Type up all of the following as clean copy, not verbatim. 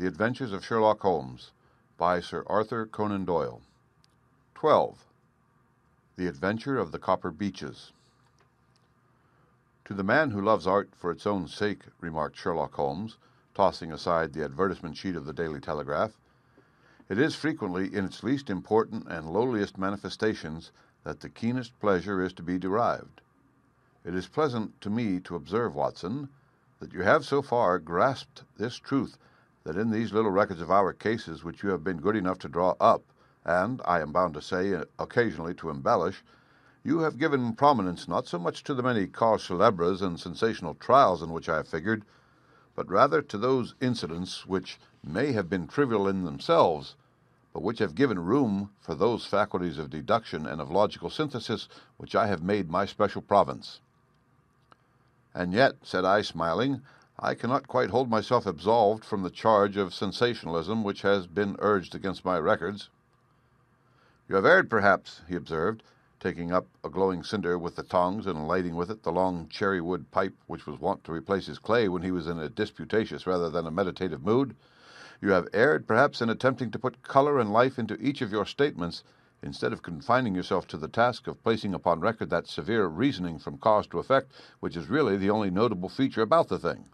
The Adventures of Sherlock Holmes by Sir Arthur Conan Doyle. 12. The Adventure of the Copper Beeches. To the man who loves art for its own sake, remarked Sherlock Holmes, tossing aside the advertisement sheet of the Daily Telegraph, it is frequently in its least important and lowliest manifestations that the keenest pleasure is to be derived. It is pleasant to me to observe, Watson, that you have so far grasped this truth that in these little records of our cases which you have been good enough to draw up, and, I am bound to say, occasionally to embellish, you have given prominence not so much to the many causes célèbres and sensational trials in which I have figured, but rather to those incidents which may have been trivial in themselves, but which have given room for those faculties of deduction and of logical synthesis which I have made my special province. And yet, said I, smiling, I cannot quite hold myself absolved from the charge of sensationalism which has been urged against my records. You have erred, perhaps, he observed, taking up a glowing cinder with the tongs and lighting with it the long cherry-wood pipe which was wont to replace his clay when he was in a disputatious rather than a meditative mood. You have erred, perhaps, in attempting to put color and life into each of your statements, instead of confining yourself to the task of placing upon record that severe reasoning from cause to effect which is really the only notable feature about the thing.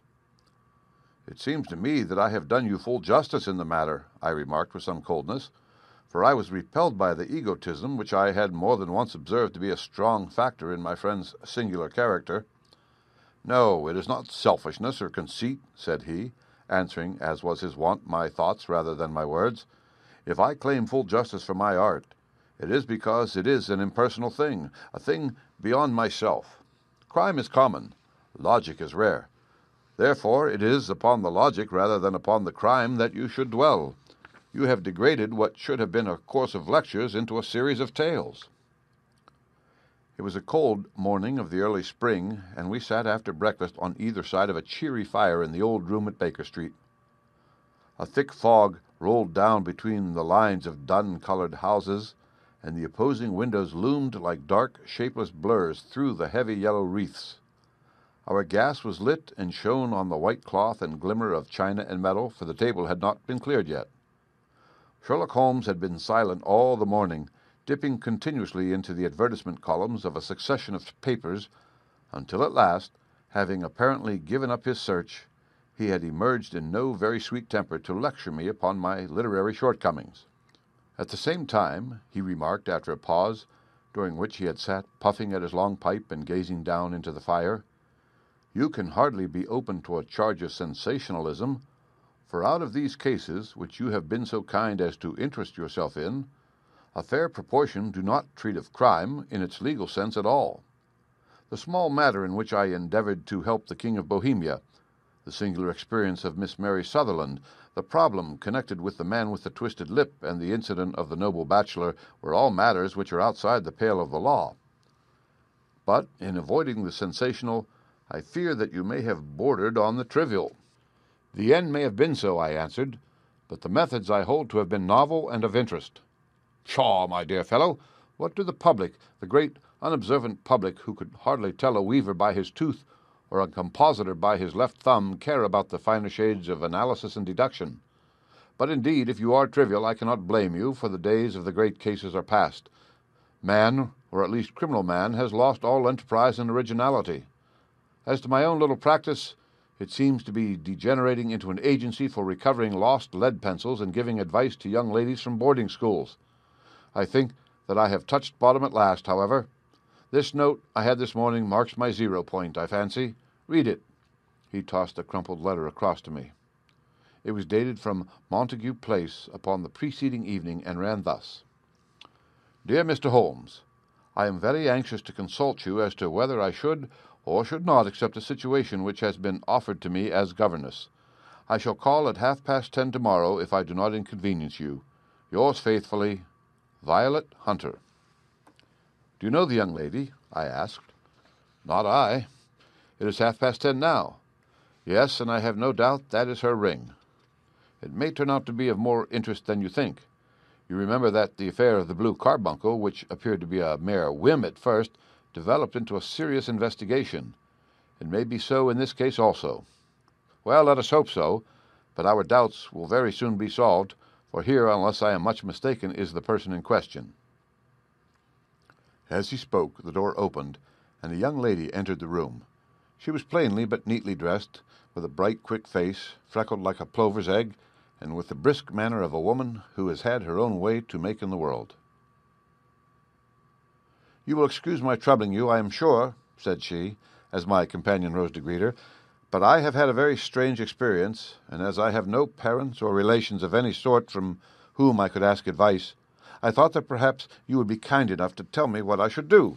It seems to me that I have done you full justice in the matter, I remarked with some coldness, for I was repelled by the egotism which I had more than once observed to be a strong factor in my friend's singular character. No, it is not selfishness or conceit, said he, answering, as was his wont, my thoughts rather than my words. If I claim full justice for my art, it is because it is an impersonal thing, a thing beyond myself. Crime is common, logic is rare. Therefore, it is upon the logic rather than upon the crime that you should dwell. You have degraded what should have been a course of lectures into a series of tales. It was a cold morning of the early spring, and we sat after breakfast on either side of a cheery fire in the old room at Baker Street. A thick fog rolled down between the lines of dun-colored houses, and the opposing windows loomed like dark, shapeless blurs through the heavy yellow wreaths. Our gas was lit and shone on the white cloth and glimmer of china and metal, for the table had not been cleared yet. Sherlock Holmes had been silent all the morning, dipping continuously into the advertisement columns of a succession of papers, until at last, having apparently given up his search, he had emerged in no very sweet temper to lecture me upon my literary shortcomings. At the same time, he remarked after a pause, during which he had sat puffing at his long pipe and gazing down into the fire, you can hardly be open to a charge of sensationalism, for out of these cases which you have been so kind as to interest yourself in, a fair proportion do not treat of crime in its legal sense at all. The small matter in which I endeavored to help the King of Bohemia, the singular experience of Miss Mary Sutherland, the problem connected with the man with the twisted lip and the incident of the noble bachelor were all matters which are outside the pale of the law. But in avoiding the sensational, I fear that you may have bordered on the trivial. The end may have been so, I answered, but the methods I hold to have been novel and of interest. Pshaw, my dear fellow, what do the public, the great unobservant public who could hardly tell a weaver by his tooth or a compositor by his left thumb, care about the finer shades of analysis and deduction? But indeed, if you are trivial, I cannot blame you, for the days of the great cases are past. Man, or at least criminal man, has lost all enterprise and originality. As to my own little practice, it seems to be degenerating into an agency for recovering lost lead pencils and giving advice to young ladies from boarding schools. I think that I have touched bottom at last, however. This note I had this morning marks my zero point, I fancy. Read it. He tossed a crumpled letter across to me. It was dated from Montague Place upon the preceding evening and ran thus. Dear Mr. Holmes, I am very anxious to consult you as to whether I should or should not accept a situation which has been offered to me as governess. I shall call at 10:30 tomorrow if I do not inconvenience you. Yours faithfully, Violet Hunter. Do you know the young lady? I asked. Not I. It is 10:30 now. Yes, and I have no doubt that is her ring. It may turn out to be of more interest than you think. You remember that the affair of the blue carbuncle, which appeared to be a mere whim at first, developed into a serious investigation. It may be so in this case also. Well, let us hope so, but our doubts will very soon be solved, for here, unless I am much mistaken, is the person in question." As he spoke, the door opened, and a young lady entered the room. She was plainly but neatly dressed, with a bright, quick face, freckled like a plover's egg, and with the brisk manner of a woman who has had her own way to make in the world. "You will excuse my troubling you, I am sure," said she, as my companion rose to greet her, "but I have had a very strange experience, and as I have no parents or relations of any sort from whom I could ask advice, I thought that perhaps you would be kind enough to tell me what I should do."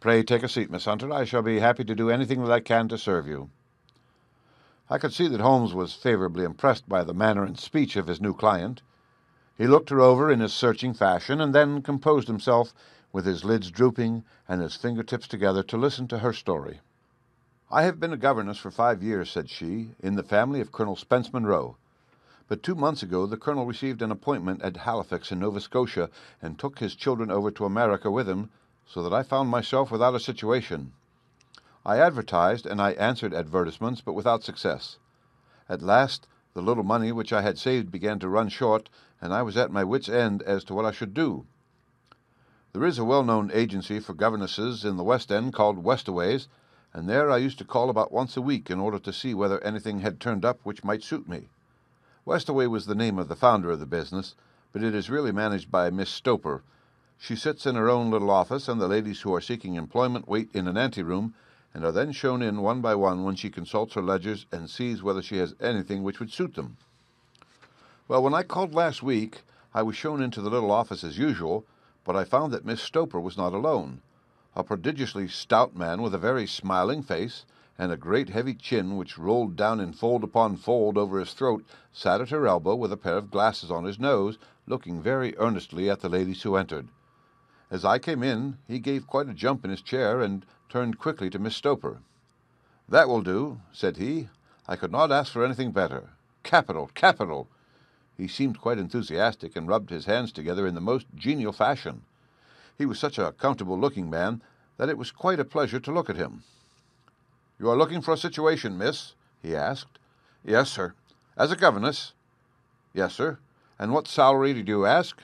"Pray take a seat, Miss Hunter. I shall be happy to do anything that I can to serve you." I could see that Holmes was favorably impressed by the manner and speech of his new client. He looked her over in his searching fashion, and then composed himself, with his lids drooping and his fingertips together, to listen to her story. "I have been a governess for 5 years," said she, "in the family of Colonel Spence Monroe. But 2 months ago the Colonel received an appointment at Halifax in Nova Scotia, and took his children over to America with him, so that I found myself without a situation. I advertised, and I answered advertisements, but without success. At last the little money which I had saved began to run short, and I was at my wit's end as to what I should do. There is a well-known agency for governesses in the West End called Westaways, and there I used to call about once a week in order to see whether anything had turned up which might suit me. Westaway was the name of the founder of the business, but it is really managed by Miss Stoper. She sits in her own little office, and the ladies who are seeking employment wait in an anteroom, and are then shown in one by one when she consults her ledgers and sees whether she has anything which would suit them. Well, when I called last week, I was shown into the little office as usual, but I found that Miss Stoper was not alone. A prodigiously stout man with a very smiling face, and a great heavy chin which rolled down in fold upon fold over his throat, sat at her elbow with a pair of glasses on his nose, looking very earnestly at the ladies who entered. As I came in, he gave quite a jump in his chair, and turned quickly to Miss Stoper. 'That will do,' said he. 'I could not ask for anything better. Capital, capital!' He seemed quite enthusiastic, and rubbed his hands together in the most genial fashion. He was such a comfortable-looking man that it was quite a pleasure to look at him. 'You are looking for a situation, miss?' he asked. 'Yes, sir.' 'As a governess?' 'Yes, sir.' 'And what salary did you ask?'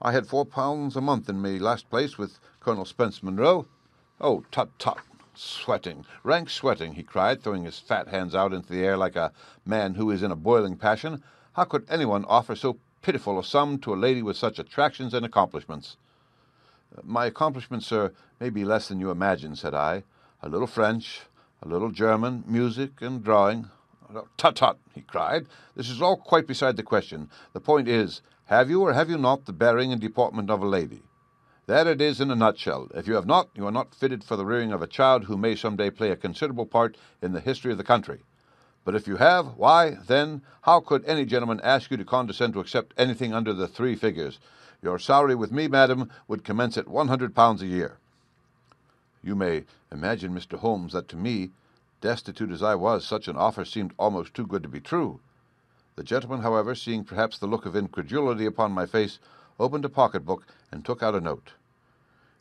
'I had £4 a month in my last place with Colonel Spence Monroe.' 'Oh, tut-tut! Sweating! Rank sweating!' he cried, throwing his fat hands out into the air like a man who is in a boiling passion. 'How could anyone offer so pitiful a sum to a lady with such attractions and accomplishments?' 'My accomplishments, sir, may be less than you imagine,' said I. 'A little French, a little German, music, and drawing.' 'Tut-tut!' he cried. 'This is all quite beside the question. The point is, have you or have you not the bearing and deportment of a lady? That it is in a nutshell. If you have not, you are not fitted for the rearing of a child who may some day play a considerable part in the history of the country. But if you have, why, then, how could any gentleman ask you to condescend to accept anything under the three figures? Your salary with me, madam, would commence at £100 a year.' You may imagine, Mr. Holmes, that to me, destitute as I was, such an offer seemed almost too good to be true. The gentleman, however, seeing perhaps the look of incredulity upon my face, opened a pocket-book and took out a note.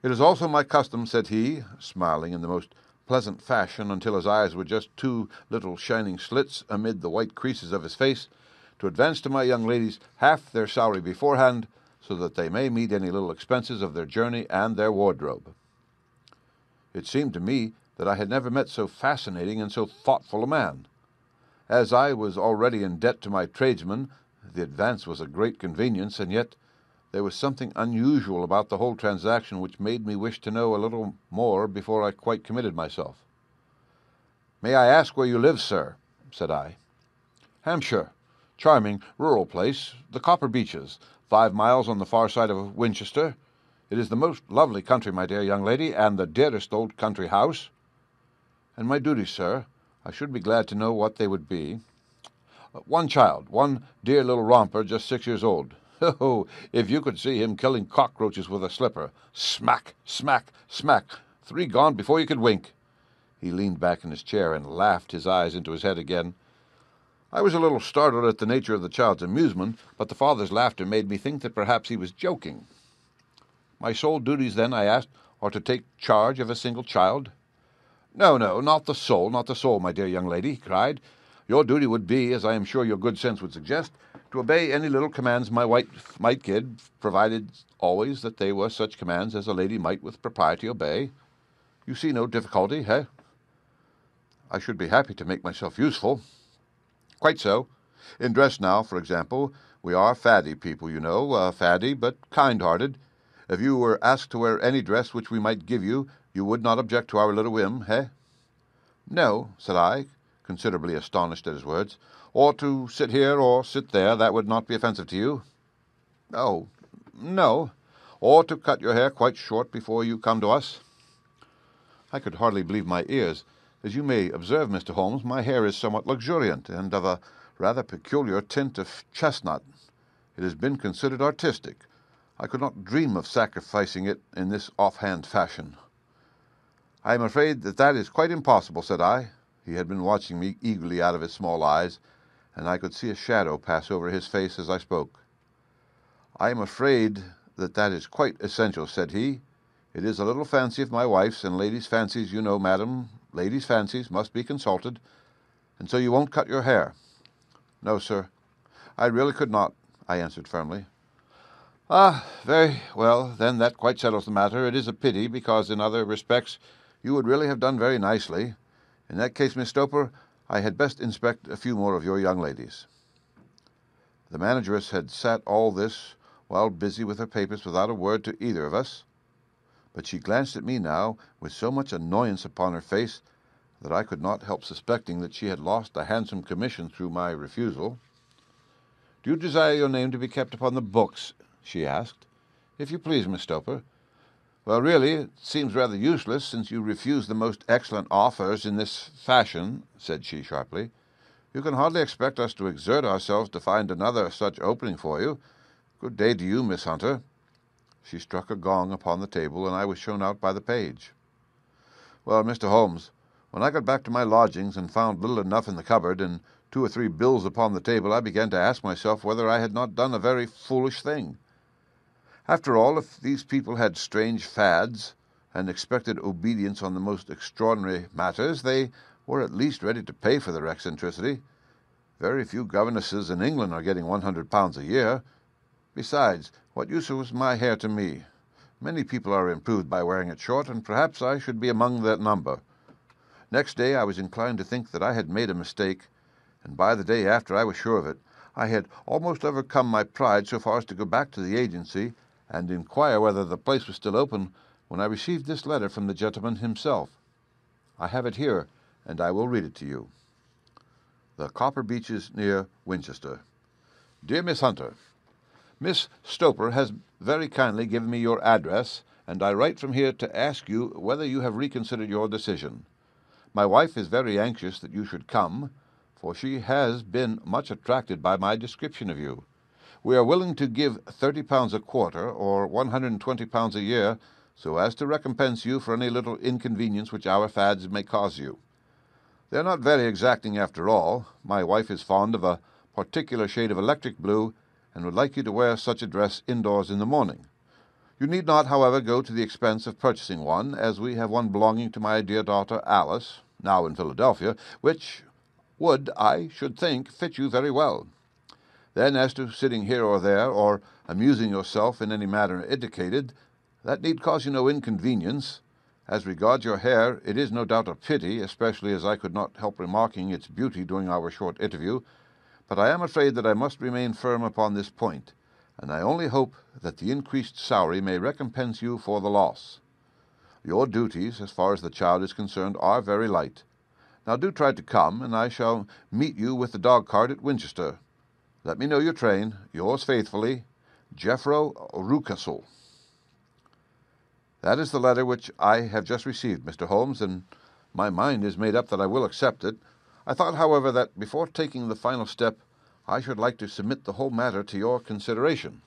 'It is also my custom,' said he, smiling in the most pleasant fashion until his eyes were just two little shining slits amid the white creases of his face, 'to advance to my young ladies half their salary beforehand, so that they may meet any little expenses of their journey and their wardrobe.' It seemed to me that I had never met so fascinating and so thoughtful a man. As I was already in debt to my tradesmen, the advance was a great convenience, and yet there was something unusual about the whole transaction which made me wish to know a little more before I quite committed myself. 'May I ask where you live, sir?' said I. 'Hampshire. Charming, rural place, the Copper Beeches, 5 miles on the far side of Winchester. It is the most lovely country, my dear young lady, and the dearest old country house.' 'And my duties, sir? I should be glad to know what they would be.' 'One child, one dear little romper, just 6 years old. Oh, if you could see him killing cockroaches with a slipper. Smack, smack, smack. 3 gone before you could wink.' He leaned back in his chair and laughed his eyes into his head again. I was a little startled at the nature of the child's amusement, but the father's laughter made me think that perhaps he was joking. 'My sole duties, then,' I asked, 'are to take charge of a single child?' 'No, no, not the sole, my dear young lady,' he cried. Your duty would be, as I am sure your good sense would suggest, to obey any little commands my wife might give, provided always that they were such commands as a lady might with propriety obey. You see no difficulty, eh? I should be happy to make myself useful. Quite so. In dress now, for example, we are faddy people, you know, faddy but kind-hearted. If you were asked to wear any dress which we might give you, you would not object to our little whim, eh? No, said I, considerably astonished at his words. Or to sit here or sit there, that would not be offensive to you. Oh, no. Or to cut your hair quite short before you come to us. I could hardly believe my ears. As you may observe, Mr. Holmes, my hair is somewhat luxuriant, and of a rather peculiar tint of chestnut. It has been considered artistic. I could not dream of sacrificing it in this offhand fashion. I am afraid that is quite impossible, said I. He had been watching me eagerly out of his small eyes, and I could see a shadow pass over his face as I spoke. I am afraid that is quite essential, said he. It is a little fancy of my wife's, and ladies' fancies, you know, madam, ladies' fancies must be consulted, and so you won't cut your hair. No, sir, I really could not, I answered firmly. Ah, very well, then that quite settles the matter. It is a pity, because in other respects you would really have done very nicely. In that case, Miss Stoper, I had best inspect a few more of your young ladies. The manageress had sat all this while busy with her papers without a word to either of us, but she glanced at me now with so much annoyance upon her face that I could not help suspecting that she had lost a handsome commission through my refusal. Do you desire your name to be kept upon the books? She asked. If you please, Miss Stoper. Well, really, it seems rather useless, since you refuse the most excellent offers in this fashion, said she sharply. You can hardly expect us to exert ourselves to find another such opening for you. Good day to you, Miss Hunter. She struck a gong upon the table, and I was shown out by the page. Well, Mr. Holmes, when I got back to my lodgings and found little enough in the cupboard and 2 or 3 bills upon the table, I began to ask myself whether I had not done a very foolish thing. After all, if these people had strange fads and expected obedience on the most extraordinary matters, they were at least ready to pay for their eccentricity. Very few governesses in England are getting £100 a year. Besides, what use was my hair to me? Many people are improved by wearing it short, and perhaps I should be among that number. Next day I was inclined to think that I had made a mistake, and by the day after I was sure of it. I had almost overcome my pride so far as to go back to the agency and inquire whether the place was still open when I received this letter from the gentleman himself. I have it here, and I will read it to you. The Copper Beeches, near Winchester. Dear Miss Hunter, Miss Stoper has very kindly given me your address, and I write from here to ask you whether you have reconsidered your decision. My wife is very anxious that you should come, for she has been much attracted by my description of you. We are willing to give £30 a quarter, or £120 a year, so as to recompense you for any little inconvenience which our fads may cause you. They are not very exacting after all. My wife is fond of a particular shade of electric blue, and would like you to wear such a dress indoors in the morning. You need not, however, go to the expense of purchasing one, as we have one belonging to my dear daughter Alice, now in Philadelphia, which would, I should think, fit you very well. Then, as to sitting here or there, or amusing yourself in any manner indicated, that need cause you no inconvenience. As regards your hair, it is no doubt a pity, especially as I could not help remarking its beauty during our short interview, but I am afraid that I must remain firm upon this point, and I only hope that the increased salary may recompense you for the loss. Your duties, as far as the child is concerned, are very light. Now do try to come, and I shall meet you with the dog-cart at Winchester. Let me know your train. Yours faithfully, Jephro Rucastle. That is the letter which I have just received, Mr. Holmes, and my mind is made up that I will accept it. I thought, however, that before taking the final step, I should like to submit the whole matter to your consideration.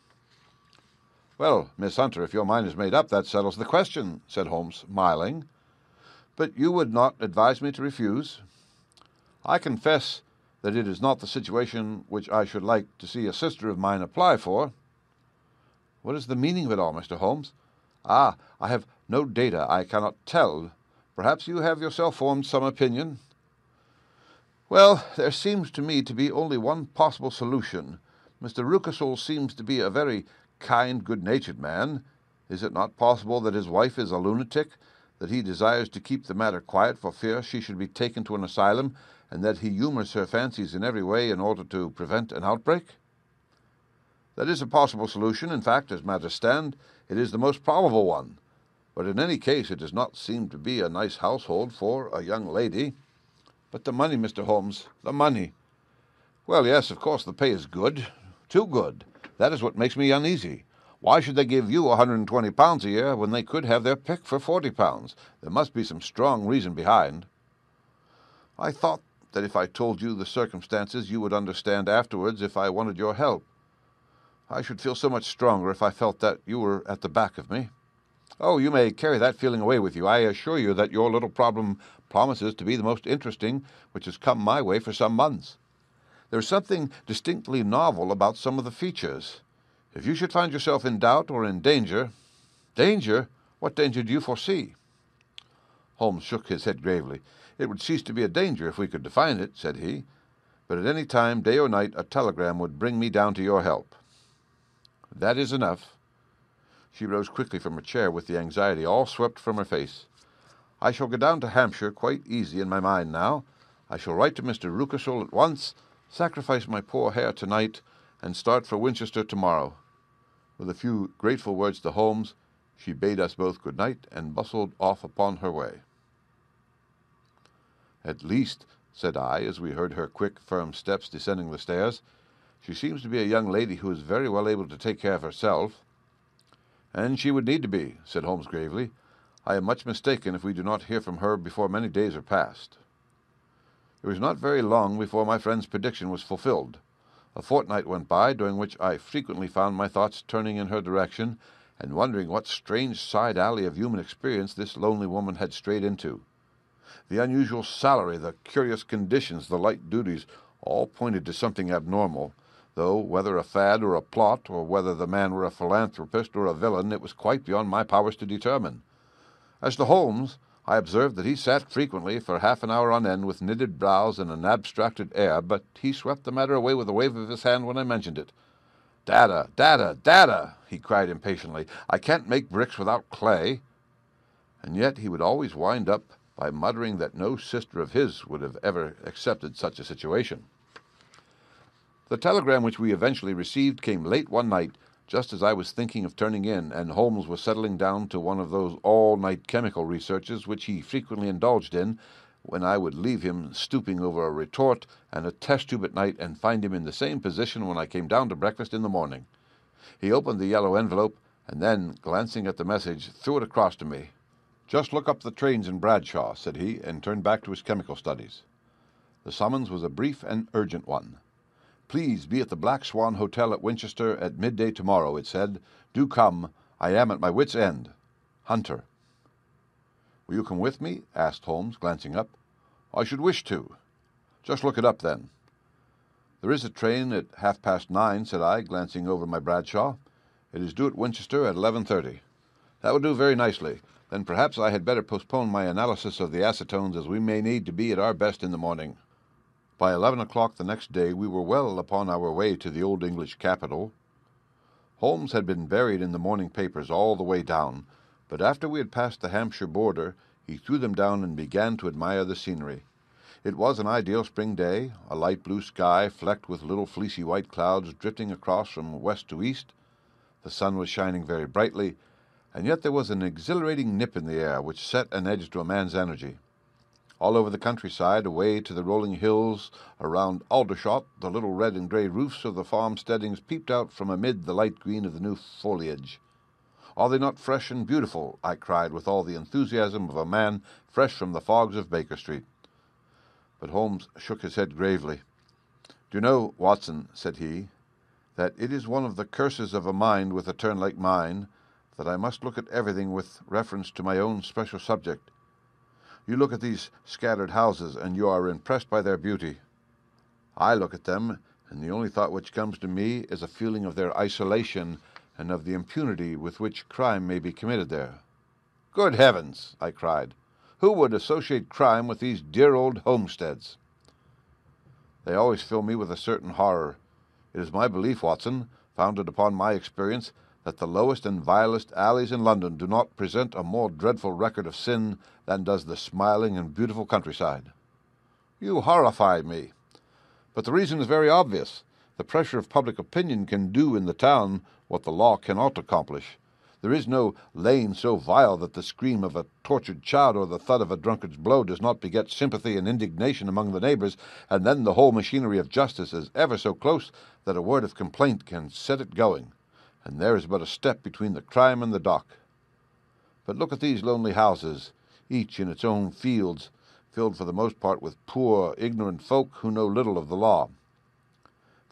Well, Miss Hunter, if your mind is made up, that settles the question, said Holmes, smiling. But you would not advise me to refuse? I confess that it is not the situation which I should like to see a sister of mine apply for. What is the meaning of it all, Mr. Holmes? Ah, I have no data. I cannot tell. Perhaps you have yourself formed some opinion. Well, there seems to me to be only one possible solution. Mr. Rucastle seems to be a very kind, good-natured man. Is it not possible that his wife is a lunatic, that he desires to keep the matter quiet for fear she should be taken to an asylum, and that he humours her fancies in every way in order to prevent an outbreak? That is a possible solution. In fact, as matters stand, it is the most probable one. But in any case, it does not seem to be a nice household for a young lady. But the money, Mr. Holmes, the money. Well, yes, of course, the pay is good. Too good. That is what makes me uneasy. Why should they give you £120 a year when they could have their pick for £40? There must be some strong reason behind. I thought that if I told you the circumstances, you would understand afterwards if I wanted your help. I should feel so much stronger if I felt that you were at the back of me. Oh, you may carry that feeling away with you. I assure you that your little problem promises to be the most interesting which has come my way for some months. There is something distinctly novel about some of the features. If you should find yourself in doubt or in danger... Danger? What danger do you foresee? Holmes shook his head gravely. It would cease to be a danger if we could define it, said he. But at any time, day or night, a telegram would bring me down to your help. That is enough. She rose quickly from her chair with the anxiety all swept from her face. I shall go down to Hampshire quite easy in my mind now. I shall write to Mr. Rucastle at once, sacrifice my poor hair tonight, and start for Winchester tomorrow. With a few grateful words to Holmes, she bade us both good night and bustled off upon her way. At least, said I, as we heard her quick, firm steps descending the stairs, she seems to be a young lady who is very well able to take care of herself. And she would need to be, said Holmes gravely. I am much mistaken if we do not hear from her before many days are past. It was not very long before my friend's prediction was fulfilled. A fortnight went by, during which I frequently found my thoughts turning in her direction, and wondering what strange side alley of human experience this lonely woman had strayed into. The unusual salary, the curious conditions, the light duties, all pointed to something abnormal. Though whether a fad or a plot, or whether the man were a philanthropist or a villain, it was quite beyond my powers to determine. As to Holmes, I observed that he sat frequently for half an hour on end with knitted brows and an abstracted air, but he swept the matter away with a wave of his hand when I mentioned it. "Data, data, data!" he cried impatiently. "I can't make bricks without clay." And yet he would always wind up by muttering that no sister of his would have ever accepted such a situation. The telegram which we eventually received came late one night, just as I was thinking of turning in, and Holmes was settling down to one of those all-night chemical researches which he frequently indulged in, when I would leave him stooping over a retort and a test tube at night and find him in the same position when I came down to breakfast in the morning. He opened the yellow envelope, and then, glancing at the message, threw it across to me. "Just look up the trains in Bradshaw," said he, and turned back to his chemical studies. The summons was a brief and urgent one. "Please be at the Black Swan Hotel at Winchester at midday tomorrow," it said. "Do come. I am at my wit's end. Hunter." "Will you come with me?" asked Holmes, glancing up. "I should wish to." "Just look it up, then." "There is a train at 9:30, said I, glancing over my Bradshaw. "It is due at Winchester at 11:30. That would do very nicely. Then perhaps I had better postpone my analysis of the acetones, as we may need to be at our best in the morning." By 11 o'clock the next day we were well upon our way to the old English capital. Holmes had been buried in the morning papers all the way down, but after we had passed the Hampshire border, he threw them down and began to admire the scenery. It was an ideal spring day, a light blue sky flecked with little fleecy white clouds drifting across from west to east. The sun was shining very brightly, and yet there was an exhilarating nip in the air which set an edge to a man's energy. All over the countryside, away to the rolling hills around Aldershot, the little red and grey roofs of the farmsteadings peeped out from amid the light green of the new foliage. "Are they not fresh and beautiful?" I cried with all the enthusiasm of a man fresh from the fogs of Baker Street. But Holmes shook his head gravely. "Do you know, Watson," said he, "that it is one of the curses of a mind with a turn like mine, that I must look at everything with reference to my own special subject. You look at these scattered houses, and you are impressed by their beauty. I look at them, and the only thought which comes to me is a feeling of their isolation and of the impunity with which crime may be committed there." "Good heavens!" I cried. "Who would associate crime with these dear old homesteads?" They always fill me with a certain horror. It is my belief, Watson, founded upon my experience, that the lowest and vilest alleys in London do not present a more dreadful record of sin than does the smiling and beautiful countryside. You horrify me. But the reason is very obvious. The pressure of public opinion can do in the town what the law cannot accomplish. There is no lane so vile that the scream of a tortured child or the thud of a drunkard's blow does not beget sympathy and indignation among the neighbours, and then the whole machinery of justice is ever so close that a word of complaint can set it going, and there is but a step between the crime and the dock. But look at these lonely houses, each in its own fields, filled for the most part with poor, ignorant folk who know little of the law.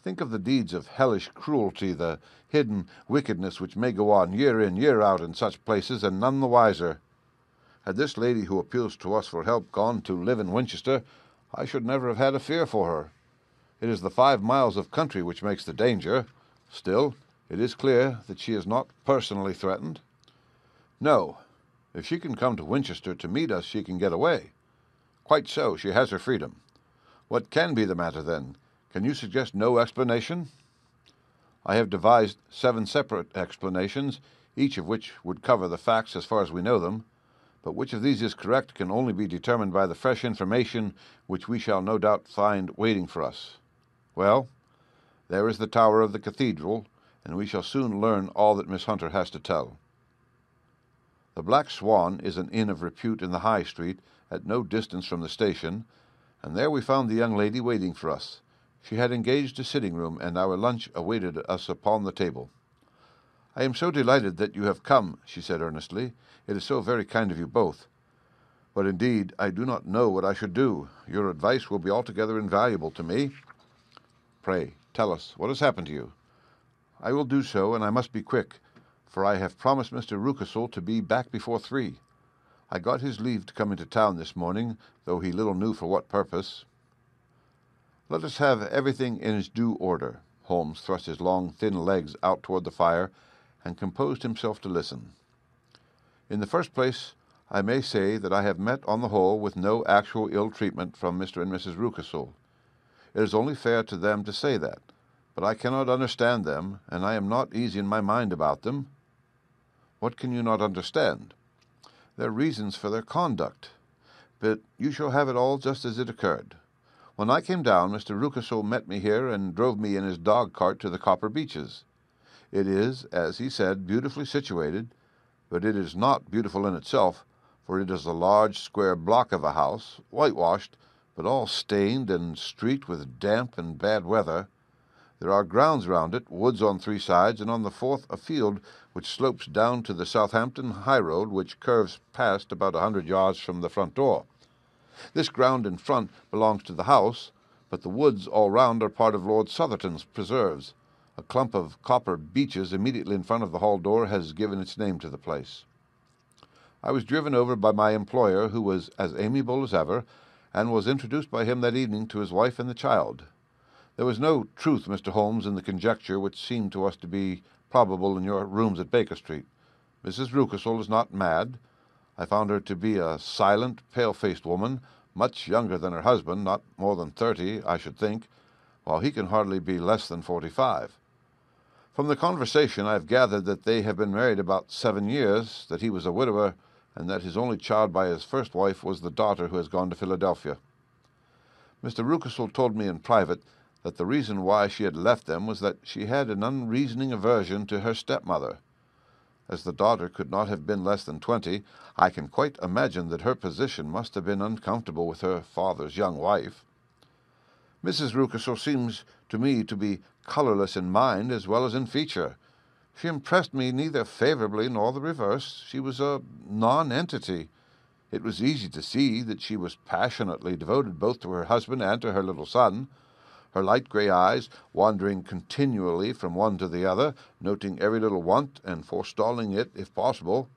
Think of the deeds of hellish cruelty, the hidden wickedness which may go on year in, year out in such places, and none the wiser. Had this lady who appeals to us for help gone to live in Winchester, I should never have had a fear for her. It is the 5 miles of country which makes the danger. Still, it is clear that she is not personally threatened. No, if she can come to Winchester to meet us, she can get away. Quite so, she has her freedom. What can be the matter, then? Can you suggest no explanation? I have devised 7 separate explanations, each of which would cover the facts as far as we know them, but which of these is correct can only be determined by the fresh information which we shall no doubt find waiting for us. Well, there is the tower of the cathedral, and we shall soon learn all that Miss Hunter has to tell. The Black Swan is an inn of repute in the High Street, at no distance from the station, and there we found the young lady waiting for us. She had engaged a sitting-room, and our lunch awaited us upon the table. "I am so delighted that you have come," she said earnestly. "It is so very kind of you both. But indeed I do not know what I should do. Your advice will be altogether invaluable to me. Pray, tell us, what has happened to you?" "I will do so, and I must be quick, for I have promised Mr. Rucastle to be back before 3. I got his leave to come into town this morning, though he little knew for what purpose." "Let us have everything in its due order." Holmes thrust his long, thin legs out toward the fire and composed himself to listen. "In the first place, I may say that I have met, on the whole, with no actual ill treatment from Mr. and Mrs. Rucastle. It is only fair to them to say that, but I cannot understand them, and I am not easy in my mind about them." "What can you not understand?" "Their reasons for their conduct. But you shall have it all just as it occurred. When I came down, Mr. Rucastle met me here and drove me in his dog-cart to the Copper Beeches. It is, as he said, beautifully situated, but it is not beautiful in itself, for it is a large square block of a house, whitewashed, but all stained and streaked with damp and bad weather. There are grounds round it, woods on 3 sides, and on the 4th a field which slopes down to the Southampton high road, which curves past about 100 yards from the front door. This ground in front belongs to the house, but the woods all round are part of Lord Southerton's preserves. A clump of copper beeches immediately in front of the hall door has given its name to the place. I was driven over by my employer, who was as amiable as ever, and was introduced by him that evening to his wife and the child. There was no truth, Mr. Holmes, in the conjecture which seemed to us to be probable in your rooms at Baker Street. Mrs. Rucastle is not mad. I found her to be a silent, pale-faced woman, much younger than her husband, not more than 30, I should think, while he can hardly be less than 45. From the conversation I have gathered that they have been married about 7 years, that he was a widower, and that his only child by his first wife was the daughter who has gone to Philadelphia. Mr. Rucastle told me in private that the reason why she had left them was that she had an unreasoning aversion to her stepmother. As the daughter could not have been less than 20, I can quite imagine that her position must have been uncomfortable with her father's young wife. Mrs. Rucastle seems to me to be colourless in mind as well as in feature. She impressed me neither favourably nor the reverse. She was a nonentity. It was easy to see that she was passionately devoted both to her husband and to her little son. Her light grey eyes, wandering continually from one to the other, noting every little want and forestalling it, if possible.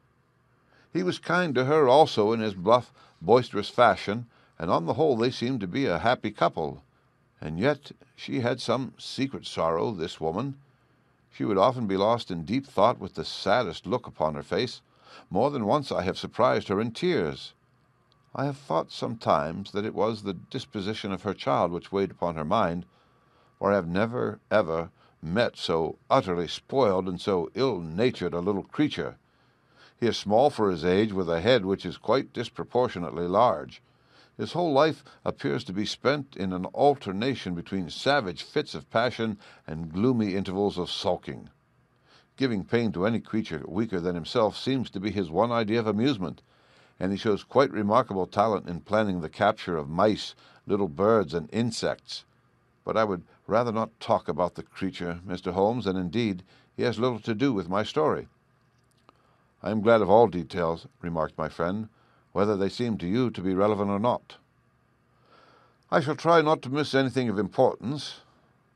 He was kind to her also in his bluff, boisterous fashion, and on the whole they seemed to be a happy couple. And yet she had some secret sorrow, this woman. She would often be lost in deep thought with the saddest look upon her face. More than once I have surprised her in tears. I have thought sometimes that it was the disposition of her child which weighed upon her mind, for I have never, ever met so utterly spoiled and so ill-natured a little creature. He is small for his age, with a head which is quite disproportionately large. His whole life appears to be spent in an alternation between savage fits of passion and gloomy intervals of sulking. Giving pain to any creature weaker than himself seems to be his one idea of amusement, and he shows quite remarkable talent in planning the capture of mice, little birds, and insects. But I would rather not talk about the creature, Mr. Holmes, and indeed he has little to do with my story." "I am glad of all details," remarked my friend, "whether they seem to you to be relevant or not." "I shall try not to miss anything of importance.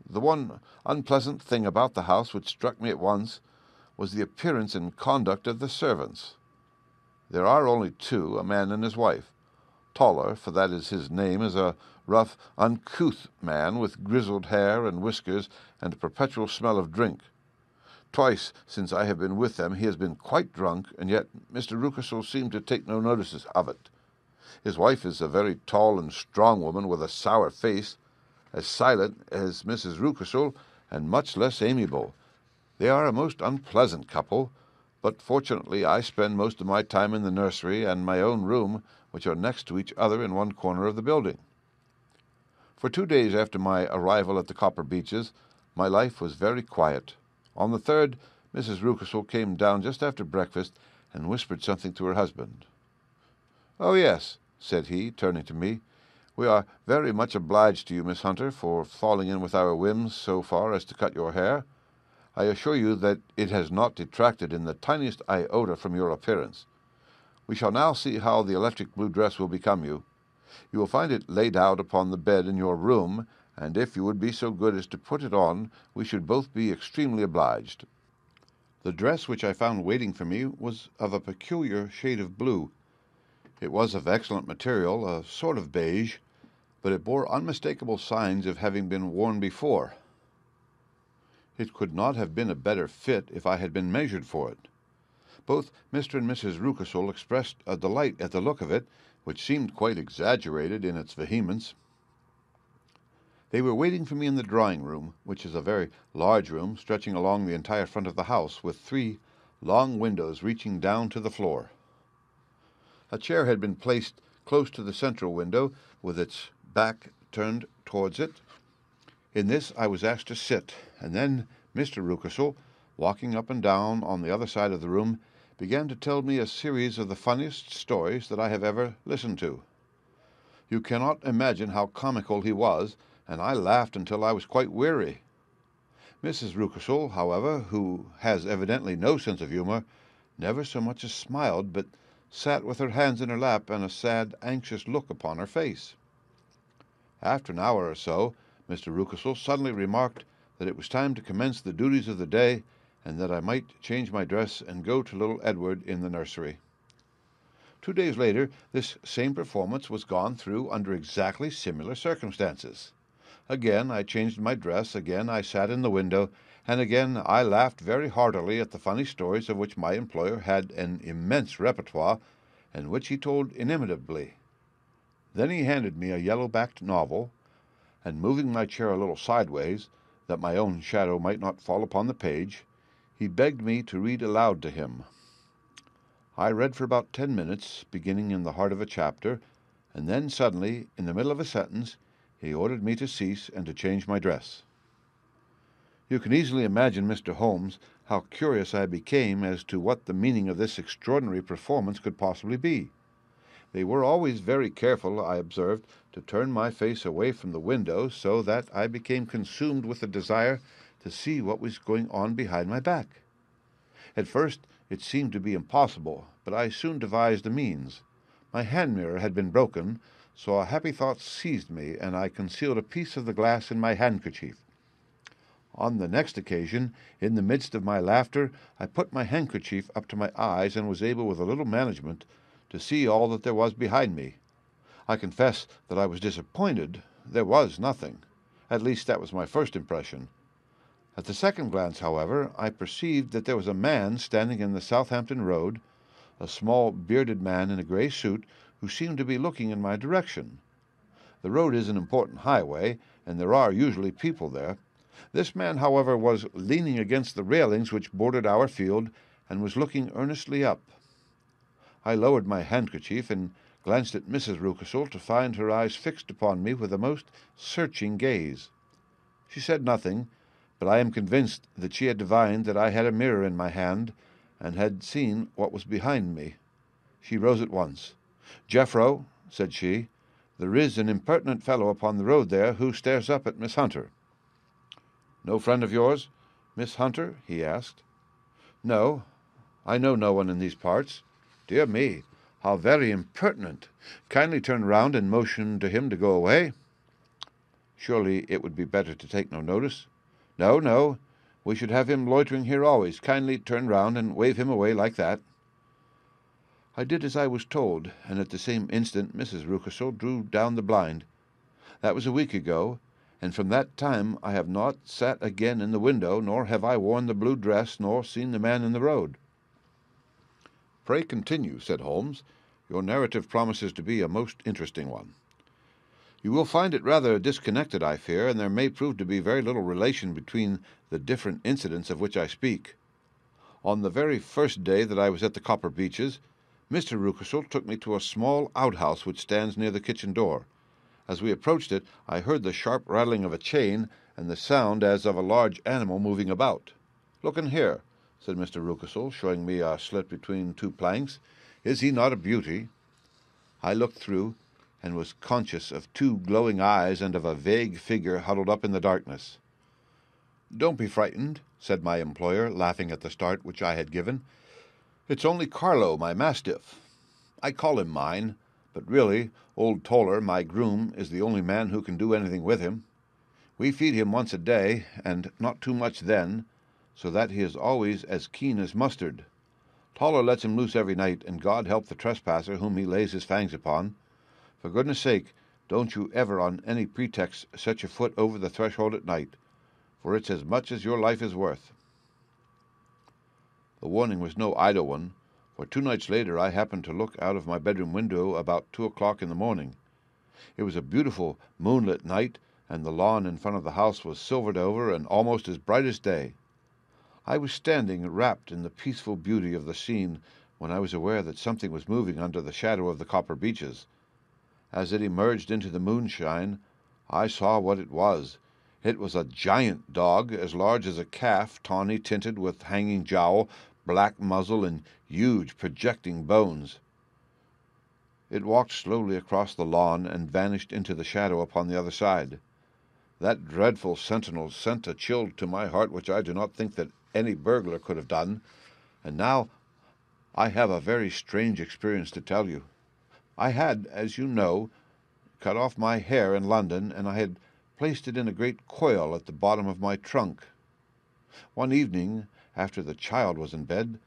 The one unpleasant thing about the house which struck me at once was the appearance and conduct of the servants. There are only two, a man and his wife. Toller, for that is his name, is a rough, uncouth man with grizzled hair and whiskers and a perpetual smell of drink. Twice since I have been with them he has been quite drunk, and yet Mr. Rucastle seemed to take no notice of it. His wife is a very tall and strong woman with a sour face, as silent as Mrs. Rucastle, and much less amiable. They are a most unpleasant couple, but fortunately I spend most of my time in the nursery and my own room, which are next to each other in one corner of the building. For 2 days after my arrival at the Copper Beeches, my life was very quiet. On the 3rd, Mrs. Rucastle came down just after breakfast and whispered something to her husband. "Oh, yes," said he, turning to me, "we are very much obliged to you, Miss Hunter, for falling in with our whims so far as to cut your hair. I assure you that it has not detracted in the tiniest iota from your appearance. We shall now see how the electric blue dress will become you. You will find it laid out upon the bed in your room, and if you would be so good as to put it on, we should both be extremely obliged." The dress which I found waiting for me was of a peculiar shade of blue. It was of excellent material, a sort of beige, but it bore unmistakable signs of having been worn before. It could not have been a better fit if I had been measured for it. Both Mr. and Mrs. Rucastle expressed a delight at the look of it, which seemed quite exaggerated in its vehemence. They were waiting for me in the drawing-room, which is a very large room stretching along the entire front of the house, with 3 long windows reaching down to the floor. A chair had been placed close to the central window, with its back turned towards it. In this I was asked to sit, and then Mr. Rucastle, walking up and down on the other side of the room, began to tell me a series of the funniest stories that I have ever listened to. You cannot imagine how comical he was, and I laughed until I was quite weary. Mrs. Rucastle, however, who has evidently no sense of humour, never so much as smiled, but sat with her hands in her lap and a sad, anxious look upon her face. After an hour or so, Mr. Rucastle suddenly remarked that it was time to commence the duties of the day, and that I might change my dress and go to little Edward in the nursery. 2 days later, this same performance was gone through under exactly similar circumstances. Again I changed my dress, again I sat in the window, and again I laughed very heartily at the funny stories of which my employer had an immense repertoire, and which he told inimitably. Then he handed me a yellow-backed novel, and moving my chair a little sideways, that my own shadow might not fall upon the page, he begged me to read aloud to him. I read for about 10 minutes, beginning in the heart of a chapter, and then suddenly, in the middle of a sentence, he ordered me to cease and to change my dress. You can easily imagine, Mr. Holmes, how curious I became as to what the meaning of this extraordinary performance could possibly be. They were always very careful, I observed, to turn my face away from the window, so that I became consumed with the desire to see what was going on behind my back. At first it seemed to be impossible, but I soon devised a means. My hand mirror had been broken, so a happy thought seized me, and I concealed a piece of the glass in my handkerchief. On the next occasion, in the midst of my laughter, I put my handkerchief up to my eyes, and was able, with a little management, to see all that there was behind me. I confess that I was disappointed. There was nothing. At least that was my first impression. At the second glance, however, I perceived that there was a man standing in the Southampton Road, a small bearded man in a grey suit, who seemed to be looking in my direction. The road is an important highway, and there are usually people there. This man, however, was leaning against the railings which bordered our field, and was looking earnestly up. I lowered my handkerchief and glanced at Mrs. Rucastle to find her eyes fixed upon me with a most searching gaze. She said nothing, but I am convinced that she had divined that I had a mirror in my hand, and had seen what was behind me. She rose at once. "Jephro," said she, "there is an impertinent fellow upon the road there who stares up at Miss Hunter." "No friend of yours, Miss Hunter?" he asked. "No, I know no one in these parts." "Dear me, how very impertinent! Kindly turn round and motion to him to go away." "Surely it would be better to take no notice." "No, no, we should have him loitering here always. Kindly turn round and wave him away like that." I did as I was told, and at the same instant Mrs. Rucastle drew down the blind. That was a week ago, and from that time I have not sat again in the window, nor have I worn the blue dress, nor seen the man in the road. "Pray continue," said Holmes. "Your narrative promises to be a most interesting one." "You will find it rather disconnected, I fear, and there may prove to be very little relation between the different incidents of which I speak. On the very first day that I was at the Copper Beeches, Mr. Rucastle took me to a small outhouse which stands near the kitchen door. As we approached it, I heard the sharp rattling of a chain and the sound as of a large animal moving about. "Look in here," said Mr. Rucastle, showing me a slit between two planks. "Is he not a beauty?" I looked through, and was conscious of two glowing eyes and of a vague figure huddled up in the darkness. "Don't be frightened," said my employer, laughing at the start which I had given. "It's only Carlo, my mastiff. I call him mine, but really old Toller, my groom, is the only man who can do anything with him. We feed him once a day, and not too much then, so that he is always as keen as mustard. Toller lets him loose every night, and God help the trespasser whom he lays his fangs upon. For goodness sake, don't you ever on any pretext set your foot over the threshold at night, for it's as much as your life is worth." The warning was no idle one, for 2 nights later I happened to look out of my bedroom window about 2 o'clock in the morning. It was a beautiful moonlit night, and the lawn in front of the house was silvered over and almost as bright as day. I was standing wrapped in the peaceful beauty of the scene when I was aware that something was moving under the shadow of the Copper Beeches. As it emerged into the moonshine, I saw what it was. It was a giant dog, as large as a calf, tawny tinted with hanging jowl, black muzzle, and huge projecting bones. It walked slowly across the lawn and vanished into the shadow upon the other side. That dreadful sentinel sent a chill to my heart which I do not think that any burglar could have done, and now I have a very strange experience to tell you. I had, as you know, cut off my hair in London, and I had placed it in a great coil at the bottom of my trunk. One evening, after the child was in bed,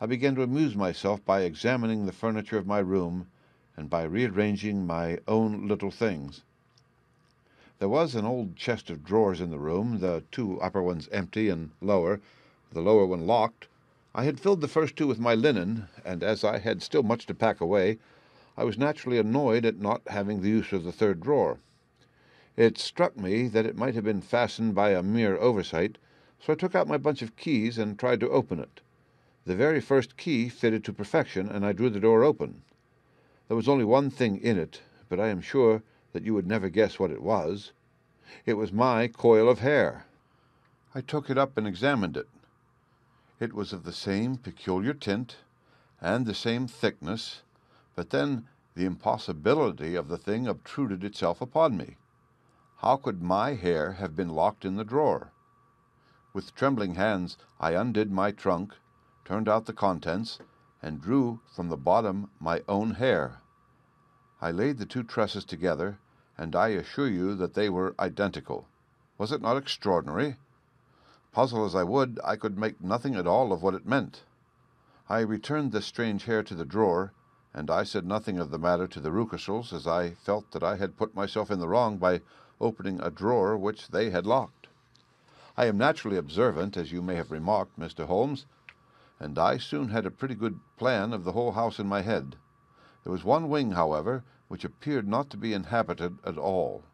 I began to amuse myself by examining the furniture of my room and by rearranging my own little things. There was an old chest of drawers in the room, the 2 upper ones empty and lower, the lower one locked. I had filled the first 2 with my linen, and as I had still much to pack away, I was naturally annoyed at not having the use of the 3rd drawer. It struck me that it might have been fastened by a mere oversight, so I took out my bunch of keys and tried to open it. The very first key fitted to perfection, and I drew the door open. There was only one thing in it, but I am sure that you would never guess what it was. It was my coil of hair. I took it up and examined it. It was of the same peculiar tint and the same thickness, but then the impossibility of the thing obtruded itself upon me. How could my hair have been locked in the drawer? With trembling hands I undid my trunk, turned out the contents, and drew from the bottom my own hair. I laid the 2 tresses together, and I assure you that they were identical. Was it not extraordinary? Puzzle as I would, I could make nothing at all of what it meant. I returned the strange hair to the drawer, and I said nothing of the matter to the Rucastles, as I felt that I had put myself in the wrong by opening a drawer which they had locked. I am naturally observant, as you may have remarked, Mr. Holmes, and I soon had a pretty good plan of the whole house in my head. There was one wing, however, which appeared not to be inhabited at all.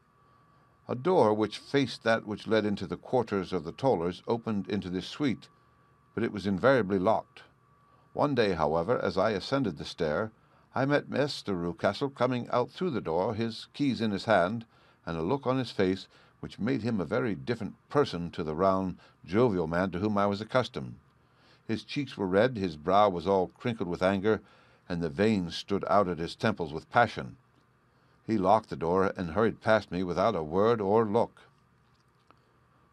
A door which faced that which led into the quarters of the Tollers opened into this suite, but it was invariably locked. One day, however, as I ascended the stair, I met Mr. Rucastle coming out through the door, his keys in his hand, and a look on his face which made him a very different person to the round, jovial man to whom I was accustomed. His cheeks were red, his brow was all crinkled with anger, and the veins stood out at his temples with passion. He locked the door and hurried past me without a word or look.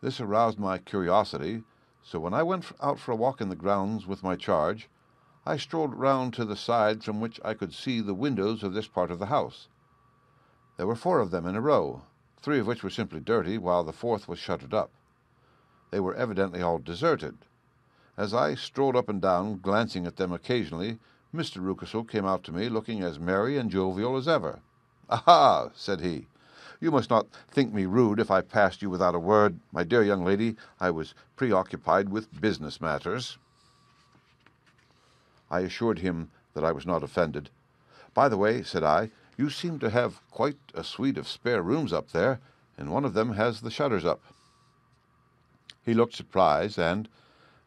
This aroused my curiosity, so when I went out for a walk in the grounds with my charge, I strolled round to the side from which I could see the windows of this part of the house. There were four of them in a row, three of which were simply dirty, while the fourth was shuttered up. They were evidently all deserted. As I strolled up and down, glancing at them occasionally, Mr. Rucastle came out to me, looking as merry and jovial as ever. "'Aha!' said he. "'You must not think me rude if I passed you without a word. My dear young lady, I was preoccupied with business matters.' I assured him that I was not offended. "'By the way,' said I, "'you seem to have quite a suite of spare rooms up there, and one of them has the shutters up.' He looked surprised and,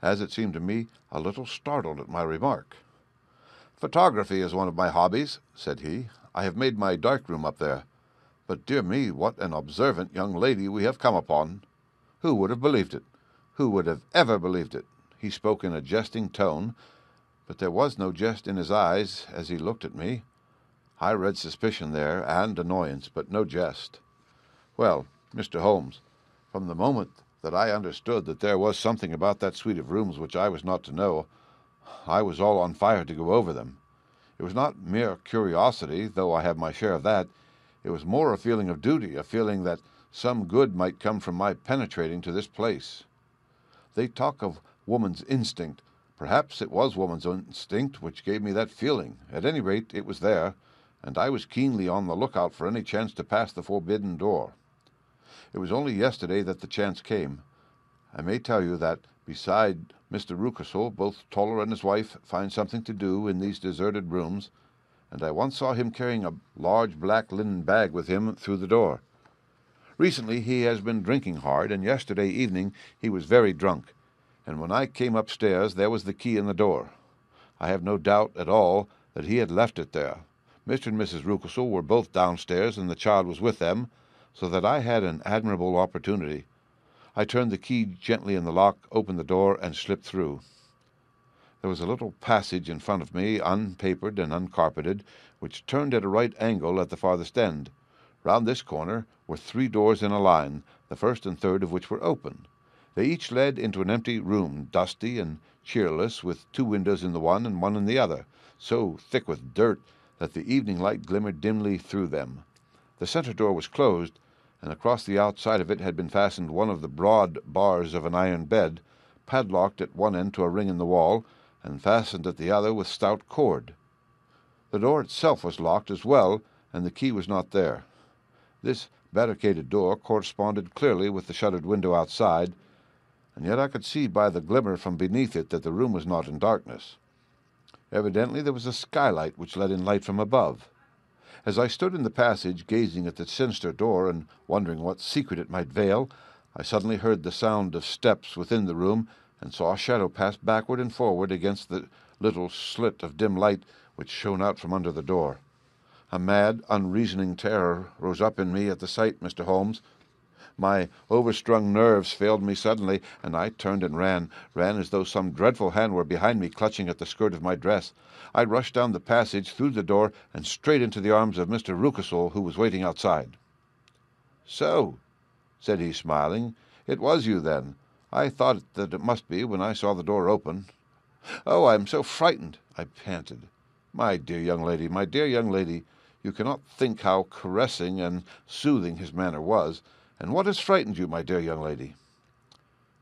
as it seemed to me, a little startled at my remark. "'Photography is one of my hobbies,' said he. "'I have made my dark-room up there. But, dear me, what an observant young lady we have come upon! Who would have believed it? Who would have ever believed it?' He spoke in a jesting tone, but there was no jest in his eyes as he looked at me. I read suspicion there, and annoyance, but no jest. "'Well, Mr. Holmes, from the moment that I understood that there was something about that suite of rooms which I was not to know, I was all on fire to go over them. It was not mere curiosity, though I have my share of that. It was more a feeling of duty, a feeling that some good might come from my penetrating to this place. They talk of woman's instinct. Perhaps it was woman's instinct which gave me that feeling. At any rate, it was there, and I was keenly on the lookout for any chance to pass the forbidden door. It was only yesterday that the chance came. I may tell you that, beside Mr. Rucastle, both Toller and his wife find something to do in these deserted rooms, and I once saw him carrying a large black linen bag with him through the door. Recently he has been drinking hard, and yesterday evening he was very drunk, and when I came upstairs there was the key in the door. I have no doubt at all that he had left it there. Mr. and Mrs. Rucastle were both downstairs, and the child was with them, so that I had an admirable opportunity. I turned the key gently in the lock, opened the door, and slipped through. There was a little passage in front of me, unpapered and uncarpeted, which turned at a right angle at the farthest end. Round this corner were three doors in a line, the first and third of which were open. They each led into an empty room, dusty and cheerless, with two windows in the one and one in the other, so thick with dirt that the evening light glimmered dimly through them. The centre door was closed, and across the outside of it had been fastened one of the broad bars of an iron bed, padlocked at one end to a ring in the wall, and fastened at the other with stout cord. The door itself was locked as well, and the key was not there. This barricaded door corresponded clearly with the shuttered window outside, and yet I could see by the glimmer from beneath it that the room was not in darkness. Evidently there was a skylight which let in light from above. As I stood in the passage, gazing at the sinister door and wondering what secret it might veil, I suddenly heard the sound of steps within the room and saw a shadow pass backward and forward against the little slit of dim light which shone out from under the door. A mad, unreasoning terror rose up in me at the sight, Mr. Holmes. My overstrung nerves failed me suddenly, and I turned and ran as though some dreadful hand were behind me, clutching at the skirt of my dress. I rushed down the passage, through the door, and straight into the arms of Mr. Rucastle, who was waiting outside. "'So,' said he, smiling, "'it was you, then. I thought that it must be when I saw the door open.' "'Oh, I am so frightened!' I panted. "'My dear young lady, my dear young lady, you cannot think how caressing and soothing his manner was.' "'And what has frightened you, my dear young lady?'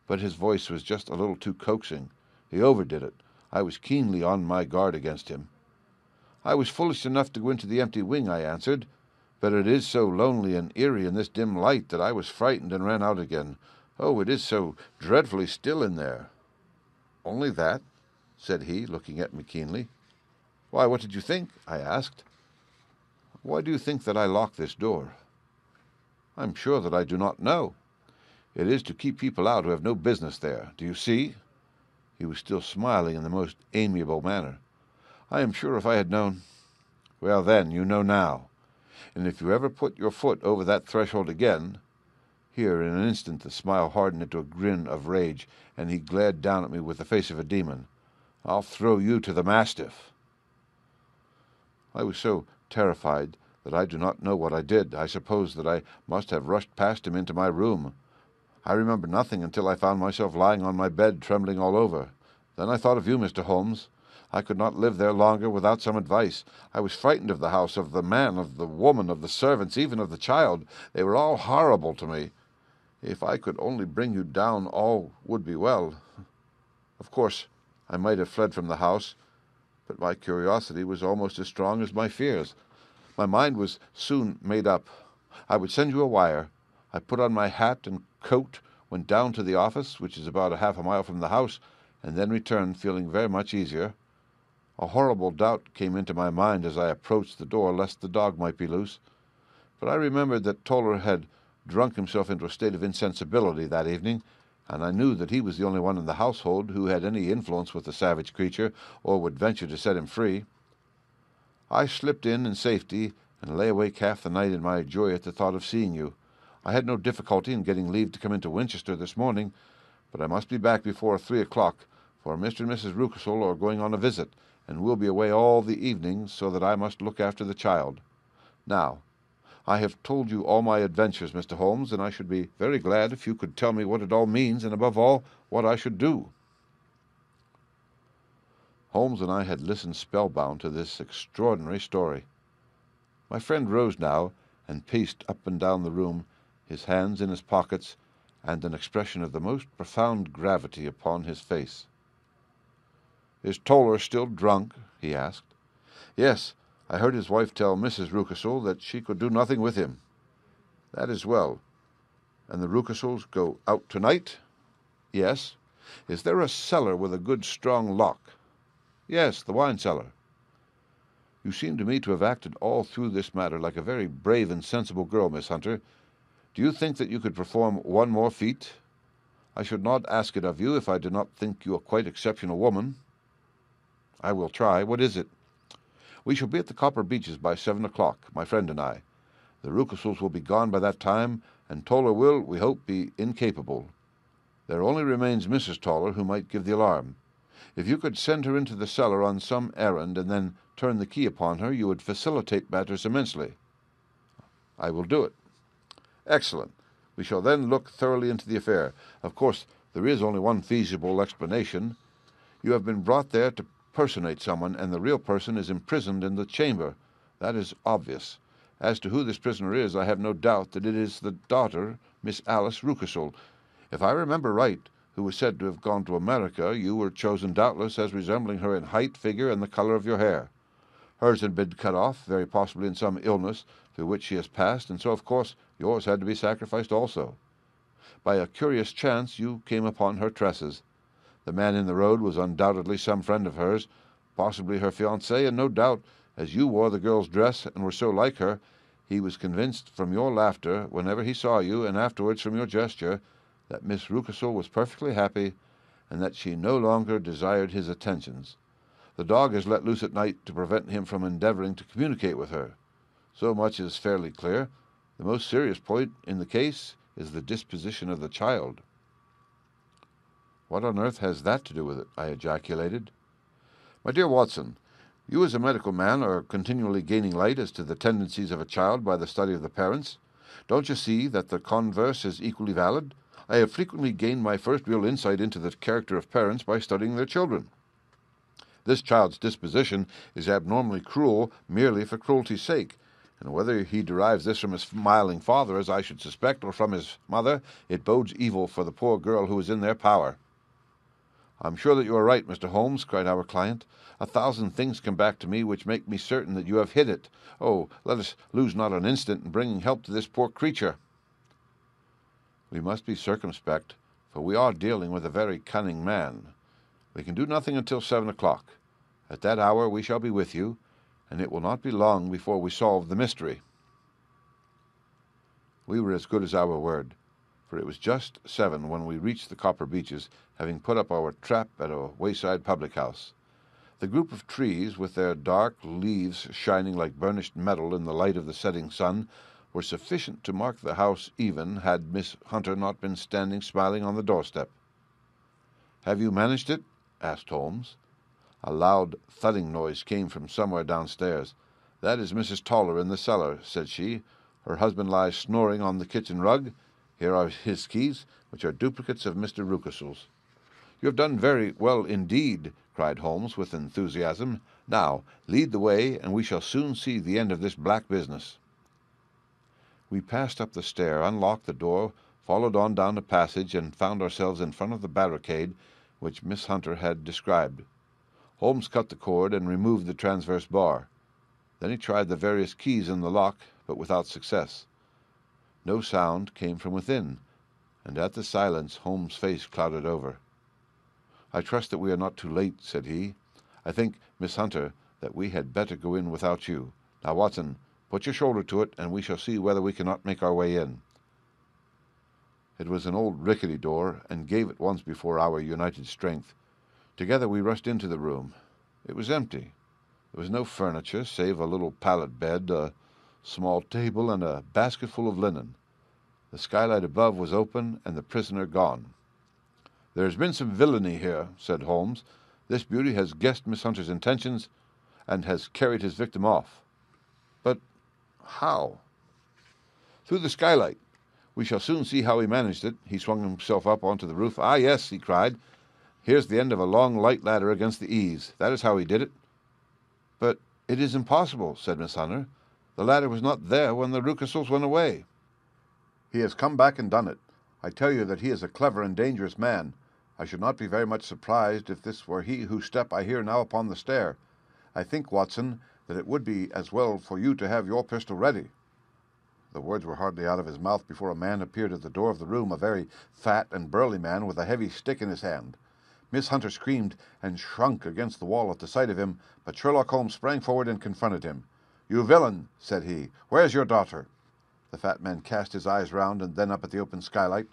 But his voice was just a little too coaxing. He overdid it. I was keenly on my guard against him. "'I was foolish enough to go into the empty wing,' I answered. "'But it is so lonely and eerie in this dim light that I was frightened and ran out again. "'Oh, it is so dreadfully still in there.' "'Only that?' said he, looking at me keenly. "'Why, what did you think?' I asked. Why do you think that I lock this door? I am sure that I do not know. It is to keep people out who have no business there. Do you see?" He was still smiling in the most amiable manner. "I am sure if I had known—" "Well, then, you know now. And if you ever put your foot over that threshold again—" Here, in an instant, the smile hardened into a grin of rage, and he glared down at me with the face of a demon. "I'll throw you to the mastiff." I was so terrified that I do not know what I did. I suppose that I must have rushed past him into my room. I remember nothing until I found myself lying on my bed, trembling all over. Then I thought of you, Mr. Holmes. I could not live there longer without some advice. I was frightened of the house, of the man, of the woman, of the servants, even of the child. They were all horrible to me. If I could only bring you down, all would be well. Of course, I might have fled from the house, but my curiosity was almost as strong as my fears. My mind was soon made up. I would send you a wire. I put on my hat and coat, went down to the office, which is about half a mile from the house, and then returned feeling very much easier. A horrible doubt came into my mind as I approached the door, lest the dog might be loose. But I remembered that Toller had drunk himself into a state of insensibility that evening, and I knew that he was the only one in the household who had any influence with the savage creature, or would venture to set him free. I slipped in safety, and lay awake half the night in my joy at the thought of seeing you. I had no difficulty in getting leave to come into Winchester this morning, but I must be back before 3 o'clock, for Mr. and Mrs. Rucastle are going on a visit, and will be away all the evening, so that I must look after the child. Now, I have told you all my adventures, Mr. Holmes, and I should be very glad if you could tell me what it all means, and above all, what I should do." Holmes and I had listened spellbound to this extraordinary story. My friend rose now, and paced up and down the room, his hands in his pockets, and an expression of the most profound gravity upon his face. "Is Toller still drunk?" he asked. "Yes, I heard his wife tell Mrs. Rucastle that she could do nothing with him." "That is well. And the Rucastles go out tonight?" "Yes." "Is there a cellar with a good strong lock?" "Yes, the wine cellar." "You seem to me to have acted all through this matter like a very brave and sensible girl, Miss Hunter. Do you think that you could perform one more feat? I should not ask it of you if I did not think you a quite exceptional woman." "I will try. What is it?" "We shall be at the Copper Beeches by 7 o'clock, my friend and I. The Rucastles will be gone by that time, and Toller will, we hope, be incapable. There only remains Mrs. Toller, who might give the alarm. If you could send her into the cellar on some errand, and then turn the key upon her, you would facilitate matters immensely." "I will do it." "Excellent. We shall then look thoroughly into the affair. Of course, there is only one feasible explanation. You have been brought there to personate someone, and the real person is imprisoned in the chamber. That is obvious. As to who this prisoner is, I have no doubt that it is the daughter, Miss Alice Rucastle. If I remember right, who was said to have gone to America, you were chosen doubtless as resembling her in height, figure, and the color of your hair. Hers had been cut off, very possibly in some illness through which she has passed, and so, of course, yours had to be sacrificed also. By a curious chance you came upon her tresses. The man in the road was undoubtedly some friend of hers, possibly her fiancé, and no doubt, as you wore the girl's dress and were so like her, he was convinced from your laughter whenever he saw you, and afterwards from your gesture, that Miss Rucastle was perfectly happy, and that she no longer desired his attentions. The dog is let loose at night to prevent him from endeavouring to communicate with her. So much is fairly clear. The most serious point in the case is the disposition of the child." "What on earth has that to do with it?" I ejaculated. "My dear Watson, you as a medical man are continually gaining light as to the tendencies of a child by the study of the parents. Don't you see that the converse is equally valid? I have frequently gained my first real insight into the character of parents by studying their children. This child's disposition is abnormally cruel merely for cruelty's sake, and whether he derives this from his smiling father, as I should suspect, or from his mother, it bodes evil for the poor girl who is in their power." "I'm sure that you are right, Mr. Holmes," cried our client. "A thousand things come back to me which make me certain that you have hit it. Oh, let us lose not an instant in bringing help to this poor creature." "We must be circumspect, for we are dealing with a very cunning man. We can do nothing until 7 o'clock. At that hour we shall be with you, and it will not be long before we solve the mystery." We were as good as our word, for it was just 7 when we reached the Copper Beeches, having put up our trap at a wayside public house. The group of trees, with their dark leaves shining like burnished metal in the light of the setting sun, were sufficient to mark the house even had Miss Hunter not been standing smiling on the doorstep. "Have you managed it?" asked Holmes. A loud thudding noise came from somewhere downstairs. "That is Mrs. Toller in the cellar," said she. "Her husband lies snoring on the kitchen rug. Here are his keys, which are duplicates of Mr. Rucastle's." "You have done very well indeed," cried Holmes with enthusiasm. "Now, lead the way, and we shall soon see the end of this black business." We passed up the stair, unlocked the door, followed on down the passage, and found ourselves in front of the barricade which Miss Hunter had described. Holmes cut the cord and removed the transverse bar. Then he tried the various keys in the lock, but without success. No sound came from within, and at the silence Holmes' face clouded over. "I trust that we are not too late," said he. "I think, Miss Hunter, that we had better go in without you. Now, Watson, put your shoulder to it, and we shall see whether we cannot make our way in." It was an old rickety door, and gave at once before our united strength. Together we rushed into the room. It was empty. There was no furniture save a little pallet bed, a small table, and a basketful of linen. The skylight above was open, and the prisoner gone. "There has been some villainy here," said Holmes. "This beauty has guessed Miss Hunter's intentions, and has carried his victim off." "But how?" "Through the skylight. We shall soon see how he managed it." He swung himself up onto the roof. "Ah, yes," he cried. "Here's the end of a long light ladder against the eaves. That is how he did it." "But it is impossible," said Miss Hunter. "The ladder was not there when the Rucastles went away." "He has come back and done it. I tell you that he is a clever and dangerous man. I should not be very much surprised if this were he whose step I hear now upon the stair. I think, Watson, that it would be as well for you to have your pistol ready." The words were hardly out of his mouth before a man appeared at the door of the room, a very fat and burly man with a heavy stick in his hand. Miss Hunter screamed and shrunk against the wall at the sight of him, but Sherlock Holmes sprang forward and confronted him. "You villain," said he, "where's your daughter?" The fat man cast his eyes round and then up at the open skylight.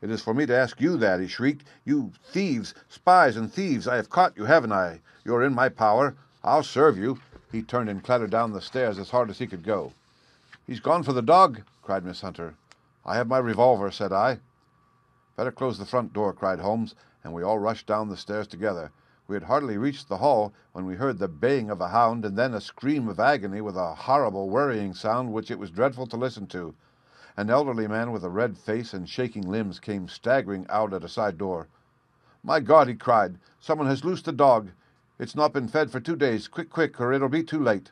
"It is for me to ask you that," he shrieked. "You thieves, spies and thieves, I have caught you, haven't I? You're in my power. I'll serve you." He turned and clattered down the stairs as hard as he could go. "He's gone for the dog," cried Miss Hunter. "I have my revolver," said I. "Better close the front door," cried Holmes, and we all rushed down the stairs together. We had hardly reached the hall when we heard the baying of a hound, and then a scream of agony with a horrible worrying sound which it was dreadful to listen to. An elderly man with a red face and shaking limbs came staggering out at a side door. "My God," he cried, "someone has loosed the dog. It's not been fed for 2 days. Quick, quick, or it'll be too late."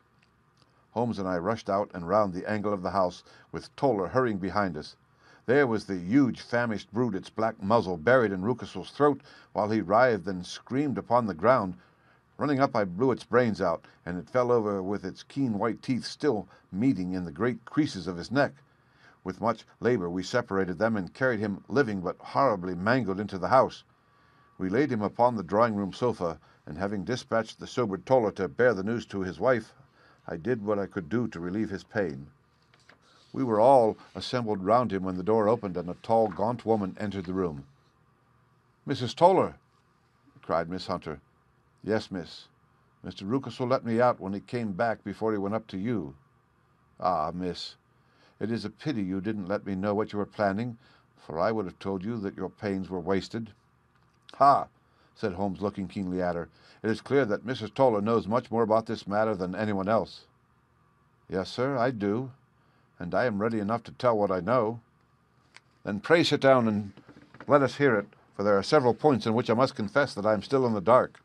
Holmes and I rushed out and round the angle of the house, with Toller hurrying behind us. There was the huge, famished brute, its black muzzle buried in Rucastle's throat, while he writhed and screamed upon the ground. Running up, I blew its brains out, and it fell over with its keen white teeth still meeting in the great creases of his neck. With much labor we separated them and carried him, living but horribly mangled, into the house. We laid him upon the drawing-room sofa, and having dispatched the sobered Toller to bear the news to his wife, I did what I could do to relieve his pain. We were all assembled round him when the door opened, and a tall, gaunt woman entered the room. "Mrs. Toller!" cried Miss Hunter. "Yes, miss. Mr. Rucastle let me out when he came back before he went up to you." "Ah, miss, it is a pity you didn't let me know what you were planning, for I would have told you that your pains were wasted." "Ha!" said Holmes, looking keenly at her. "It is clear that Mrs. Toller knows much more about this matter than anyone else." "Yes, sir, I do. And I am ready enough to tell what I know." "Then pray sit down and let us hear it, for there are several points in which I must confess that I am still in the dark."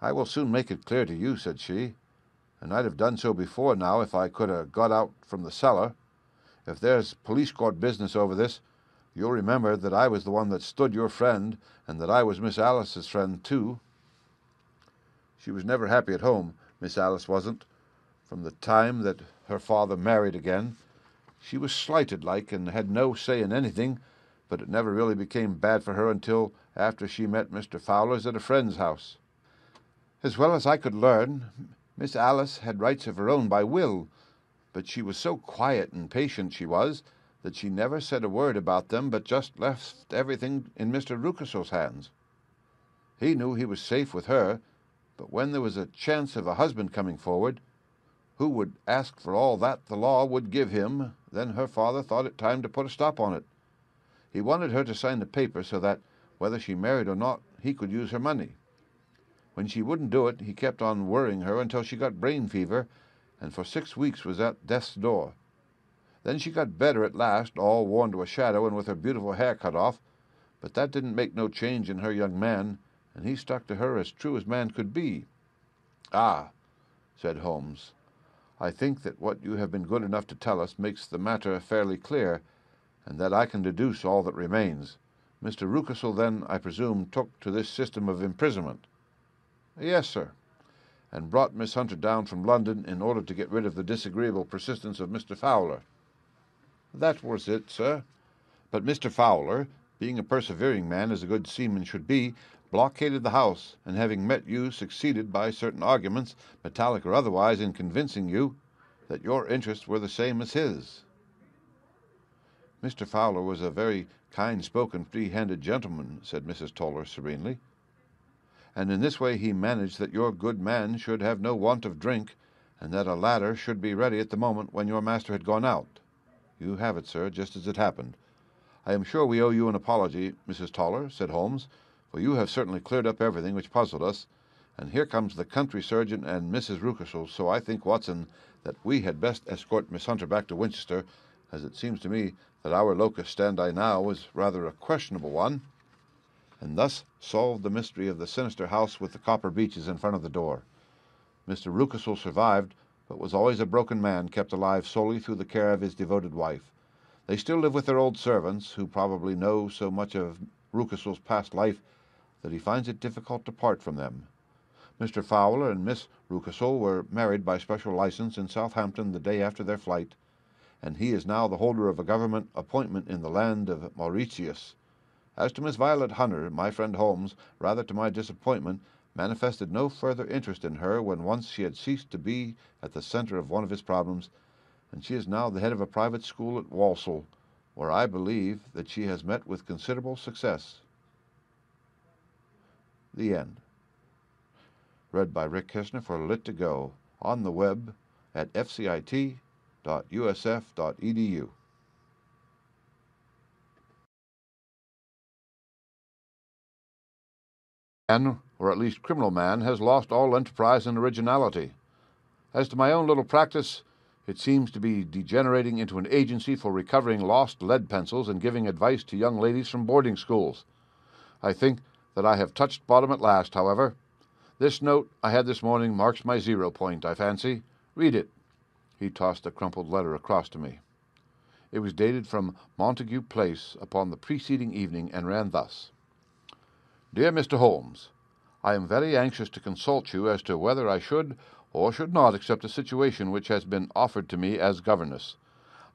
"I will soon make it clear to you," said she, "and I'd have done so before now if I could have got out from the cellar. If there's police court business over this, you'll remember that I was the one that stood your friend, and that I was Miss Alice's friend, too." She was never happy at home, Miss Alice wasn't. From the time that her father married again, she was slighted like, and had no say in anything, but it never really became bad for her until after she met Mr. Fowler's at a friend's house. "As well as I could learn, Miss Alice had rights of her own by will, but she was so quiet and patient she was, that she never said a word about them, but just left everything in Mr. Rucastle's hands. He knew he was safe with her, but when there was a chance of a husband coming forward, who would ask for all that the law would give him, then her father thought it time to put a stop on it. He wanted her to sign the paper so that, whether she married or not, he could use her money. When she wouldn't do it, he kept on worrying her until she got brain fever, and for 6 weeks was at death's door. Then she got better at last, all worn to a shadow and with her beautiful hair cut off, but that didn't make no change in her young man, and he stuck to her as true as man could be. "'Ah,' said Holmes, "'I think that what you have been good enough to tell us makes the matter fairly clear, and that I can deduce all that remains. Mr. Rucastle, then, I presume, took to this system of imprisonment.' "'Yes, sir, and brought Miss Hunter down from London in order to get rid of the disagreeable persistence of Mr. Fowler.' "'That was it, sir. But Mr. Fowler, being a persevering man as a good seaman should be, blockaded the house, and having met you, succeeded by certain arguments, metallic or otherwise, in convincing you that your interests were the same as his.' "'Mr. Fowler was a very kind-spoken, free-handed gentleman,' said Mrs. Toller serenely. "'And in this way he managed that your good man should have no want of drink, and that a ladder should be ready at the moment when your master had gone out.' "'You have it, sir, just as it happened. "'I am sure we owe you an apology, Mrs. Toller,' said Holmes, "'for you have certainly cleared up everything which puzzled us, "'and here comes the country surgeon and Mrs. Rucastle, "'so I think, Watson, that we had best escort Miss Hunter back to Winchester, "'as it seems to me that our locus standi now is rather a questionable one, "'and thus solved the mystery of the sinister house "'with the copper beeches in front of the door. "'Mr. Rucastle survived, but was always a broken man, kept alive solely through the care of his devoted wife. They still live with their old servants, who probably know so much of Rucastle's past life that he finds it difficult to part from them. Mr. Fowler and Miss Rucastle were married by special license in Southampton the day after their flight, and he is now the holder of a government appointment in the land of Mauritius. As to Miss Violet Hunter, my friend Holmes, rather to my disappointment, manifested no further interest in her when once she had ceased to be at the centre of one of his problems, and she is now the head of a private school at Walsall, where I believe that she has met with considerable success. The End. Read by Rick Kistner for Lit to Go, on the web at fcit.usf.edu. Or at least criminal man, has lost all enterprise and originality. As to my own little practice, it seems to be degenerating into an agency for recovering lost lead pencils and giving advice to young ladies from boarding schools. I think that I have touched bottom at last, however. This note I had this morning marks my 0 point, I fancy. Read it." He tossed the crumpled letter across to me. It was dated from Montague Place upon the preceding evening and ran thus. "Dear Mr. Holmes, I am very anxious to consult you as to whether I should or should not accept a situation which has been offered to me as governess.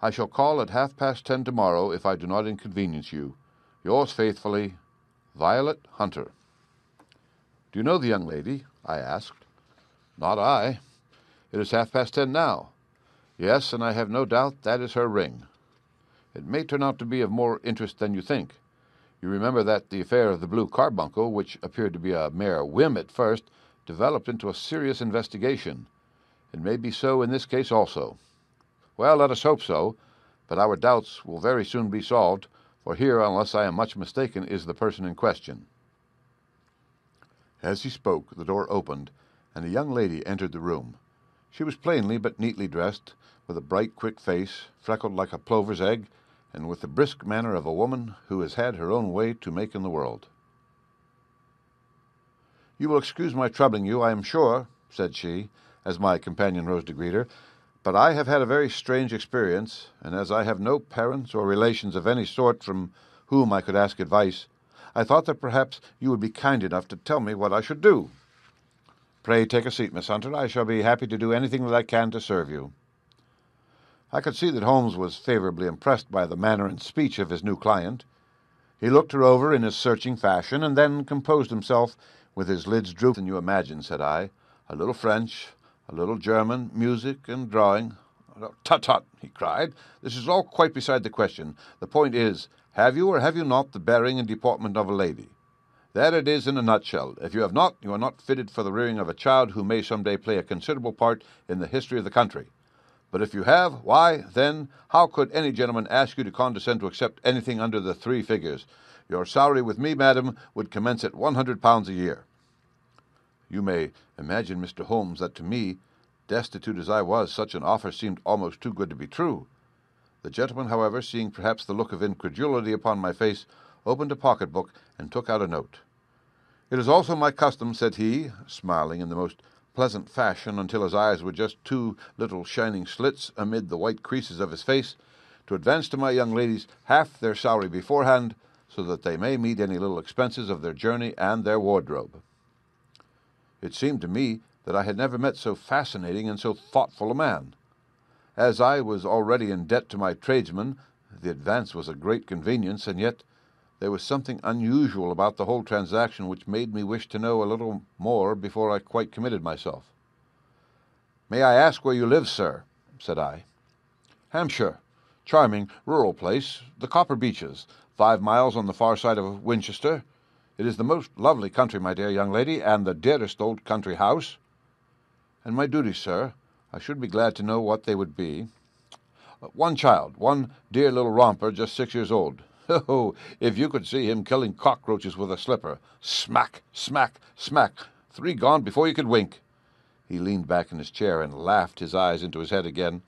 I shall call at 10:30 tomorrow if I do not inconvenience you. Yours faithfully, Violet Hunter." "Do you know the young lady?" I asked. "Not I. It is 10:30 now. Yes, and I have no doubt that is her ring. It may turn out to be of more interest than you think. You remember that the affair of the blue carbuncle, which appeared to be a mere whim at first, developed into a serious investigation. It may be so in this case also. Well, let us hope so, but our doubts will very soon be solved, for here, unless I am much mistaken, is the person in question." As he spoke, the door opened, and a young lady entered the room. She was plainly but neatly dressed, with a bright, quick face, freckled like a plover's egg, and with the brisk manner of a woman who has had her own way to make in the world. "You will excuse my troubling you, I am sure," said she, as my companion rose to greet her, "but I have had a very strange experience, and as I have no parents or relations of any sort from whom I could ask advice, I thought that perhaps you would be kind enough to tell me what I should do." "Pray take a seat, Miss Hunter. I shall be happy to do anything that I can to serve you." I could see that Holmes was favorably impressed by the manner and speech of his new client. He looked her over in his searching fashion, and then composed himself with his lids drooped. "Than you imagine," said I. "A little French, a little German, music and drawing. Tut-tut, he cried. This is all quite beside the question. The point is, have you or have you not the bearing and deportment of a lady? There it is in a nutshell. If you have not, you are not fitted for the rearing of a child who may some day play a considerable part in the history of the country. But if you have, why, then, how could any gentleman ask you to condescend to accept anything under the three figures? Your salary with me, madam, would commence at £100 a year. You may imagine, Mr. Holmes, that to me, destitute as I was, such an offer seemed almost too good to be true. The gentleman, however, seeing perhaps the look of incredulity upon my face, opened a pocket-book and took out a note. It is also my custom, said he, smiling in the most pleasant fashion until his eyes were just two little shining slits amid the white creases of his face, to advance to my young ladies half their salary beforehand, so that they may meet any little expenses of their journey and their wardrobe. It seemed to me that I had never met so fascinating and so thoughtful a man. As I was already in debt to my tradesmen, the advance was a great convenience, and yet there was something unusual about the whole transaction which made me wish to know a little more before I quite committed myself. "May I ask where you live, sir?" said I. "Hampshire. Charming, rural place, the Copper Beeches, 5 miles on the far side of Winchester. It is the most lovely country, my dear young lady, and the dearest old country house." "And my duties, sir, I should be glad to know what they would be." "One child, one dear little romper, just 6 years old. Oh, if you could see him killing cockroaches with a slipper. Smack, smack, smack, 3 gone before you could wink." He leaned back in his chair and laughed his eyes into his head again.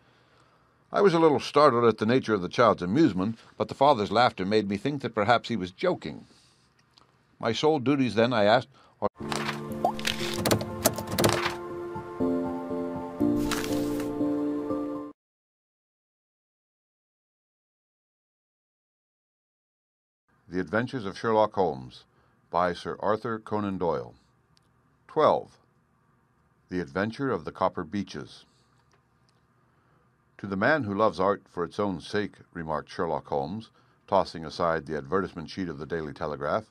I was a little startled at the nature of the child's amusement, but the father's laughter made me think that perhaps he was joking. "My sole duties, then," I asked, "are..." The Adventures of Sherlock Holmes, by Sir Arthur Conan Doyle. 12. The Adventure of the Copper Beeches. "To the man who loves art for its own sake," remarked Sherlock Holmes, tossing aside the advertisement sheet of the Daily Telegraph,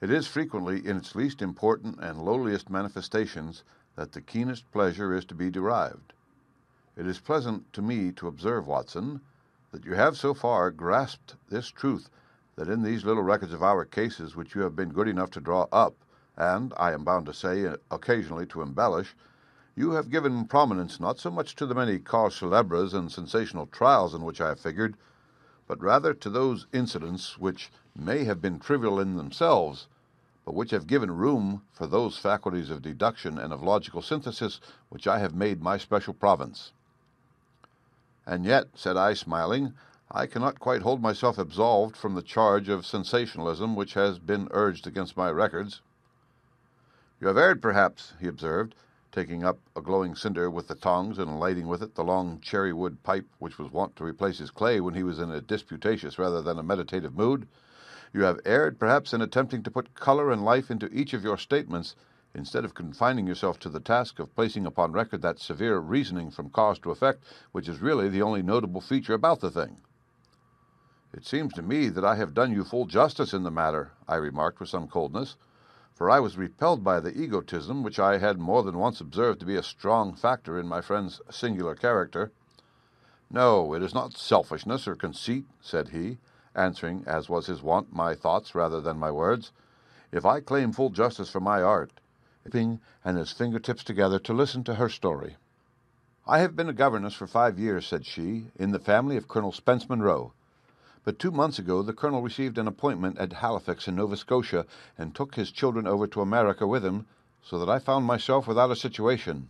"it is frequently in its least important and lowliest manifestations that the keenest pleasure is to be derived. It is pleasant to me to observe, Watson, that you have so far grasped this truth, that in these little records of our cases which you have been good enough to draw up, and, I am bound to say, occasionally to embellish, you have given prominence not so much to the many causes célèbres and sensational trials in which I have figured, but rather to those incidents which may have been trivial in themselves, but which have given room for those faculties of deduction and of logical synthesis which I have made my special province." "And yet," said I, smiling, "I cannot quite hold myself absolved from the charge of sensationalism which has been urged against my records." "You have erred, perhaps," he observed, taking up a glowing cinder with the tongs and lighting with it the long cherry-wood pipe which was wont to replace his clay when he was in a disputatious rather than a meditative mood. "You have erred, perhaps, in attempting to put color and life into each of your statements, instead of confining yourself to the task of placing upon record that severe reasoning from cause to effect which is really the only notable feature about the thing." "It seems to me that I have done you full justice in the matter," I remarked with some coldness, for I was repelled by the egotism which I had more than once observed to be a strong factor in my friend's singular character. "No, it is not selfishness or conceit," said he, answering, as was his wont, my thoughts rather than my words. "If I claim full justice for my art," and his fingertips together to listen to her story. "I have been a governess for 5 years," said she, "in the family of Colonel Spence Monroe. But 2 months ago the colonel received an appointment at Halifax in Nova Scotia and took his children over to America with him, so that I found myself without a situation.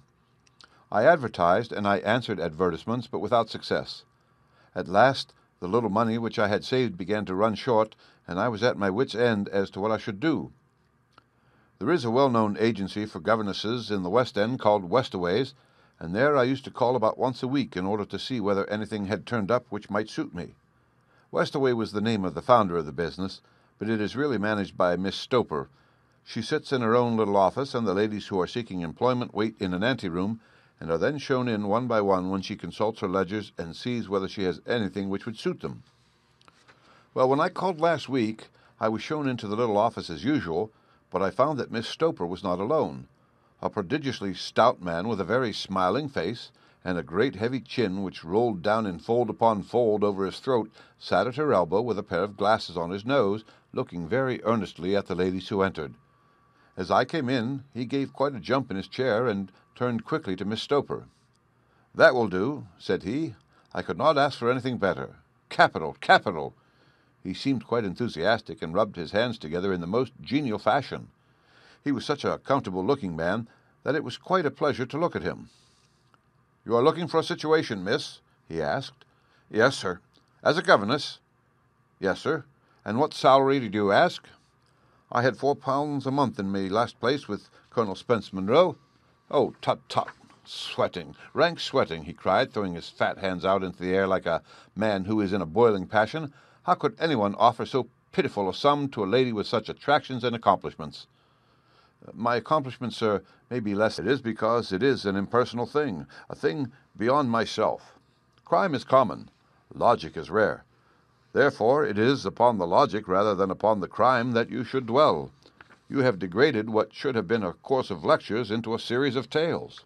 I advertised and I answered advertisements, but without success. At last the little money which I had saved began to run short, and I was at my wit's end as to what I should do. There is a well-known agency for governesses in the West End called Westaways, and there I used to call about once a week in order to see whether anything had turned up which might suit me. Westaway was the name of the founder of the business, but it is really managed by Miss Stoper. She sits in her own little office, and the ladies who are seeking employment wait in an anteroom, and are then shown in one by one when she consults her ledgers and sees whether she has anything which would suit them. Well, when I called last week, I was shown into the little office as usual, but I found that Miss Stoper was not alone. a prodigiously stout man with a very smiling face and a great heavy chin which rolled down in fold upon fold over his throat, sat at her elbow with a pair of glasses on his nose, looking very earnestly at the ladies who entered. As I came in, he gave quite a jump in his chair and turned quickly to Miss Stoper. "That will do," said he. "I could not ask for anything better. Capital, capital!" He seemed quite enthusiastic and rubbed his hands together in the most genial fashion. He was such a comfortable-looking man that it was quite a pleasure to look at him. "You are looking for a situation, miss?" he asked. "Yes, sir." "As a governess?" "Yes, sir." "And what salary did you ask?" "I had £4 a month in my last place with Colonel Spence Monroe." "Oh, tut-tut! Sweating, rank sweating!" he cried, throwing his fat hands out into the air like a man who is in a boiling passion. "How could anyone offer so pitiful a sum to a lady with such attractions and accomplishments?" "My accomplishment, sir, may be less. It is because it is an impersonal thing, a thing beyond myself. Crime is common. Logic is rare. Therefore it is upon the logic rather than upon the crime that you should dwell. You have degraded what should have been a course of lectures into a series of tales."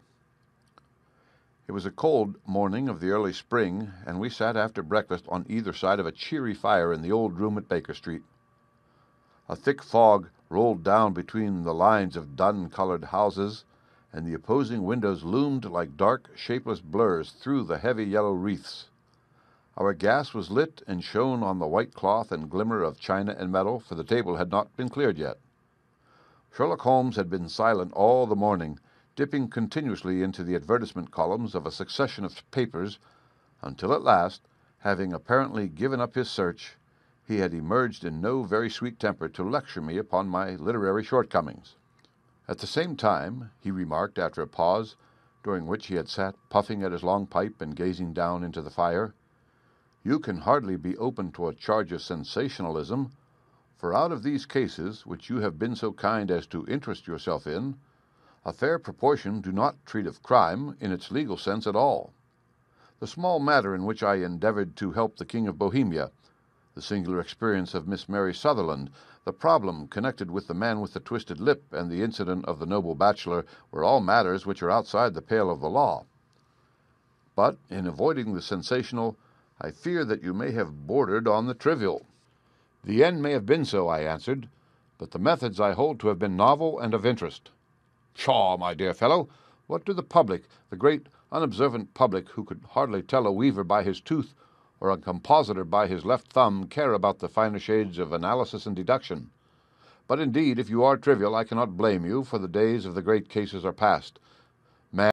It was a cold morning of the early spring, and we sat after breakfast on either side of a cheery fire in the old room at Baker Street. A thick fog rolled down between the lines of dun-colored houses, and the opposing windows loomed like dark, shapeless blurs through the heavy yellow wreaths. Our gas was lit and shone on the white cloth and glimmer of china and metal, for the table had not been cleared yet. Sherlock Holmes had been silent all the morning, dipping continuously into the advertisement columns of a succession of papers, until at last, having apparently given up his search, he had emerged in no very sweet temper to lecture me upon my literary shortcomings. At the same time, he remarked after a pause, during which he had sat puffing at his long pipe and gazing down into the fire, "You can hardly be open to a charge of sensationalism, for out of these cases which you have been so kind as to interest yourself in, a fair proportion do not treat of crime in its legal sense at all. The small matter in which I endeavored to help the King of Bohemia, the singular experience of Miss Mary Sutherland, the problem connected with the man with the twisted lip, and the incident of the noble bachelor were all matters which are outside the pale of the law. But in avoiding the sensational, I fear that you may have bordered on the trivial." "The end may have been so," I answered, "but the methods I hold to have been novel and of interest." "Pshaw, my dear fellow! What do the public, the great unobservant public, who could hardly tell a weaver by his tooth or a compositor by his left thumb, care about the finer shades of analysis and deduction? But indeed, if you are trivial, I cannot blame you, for the days of the great cases are past.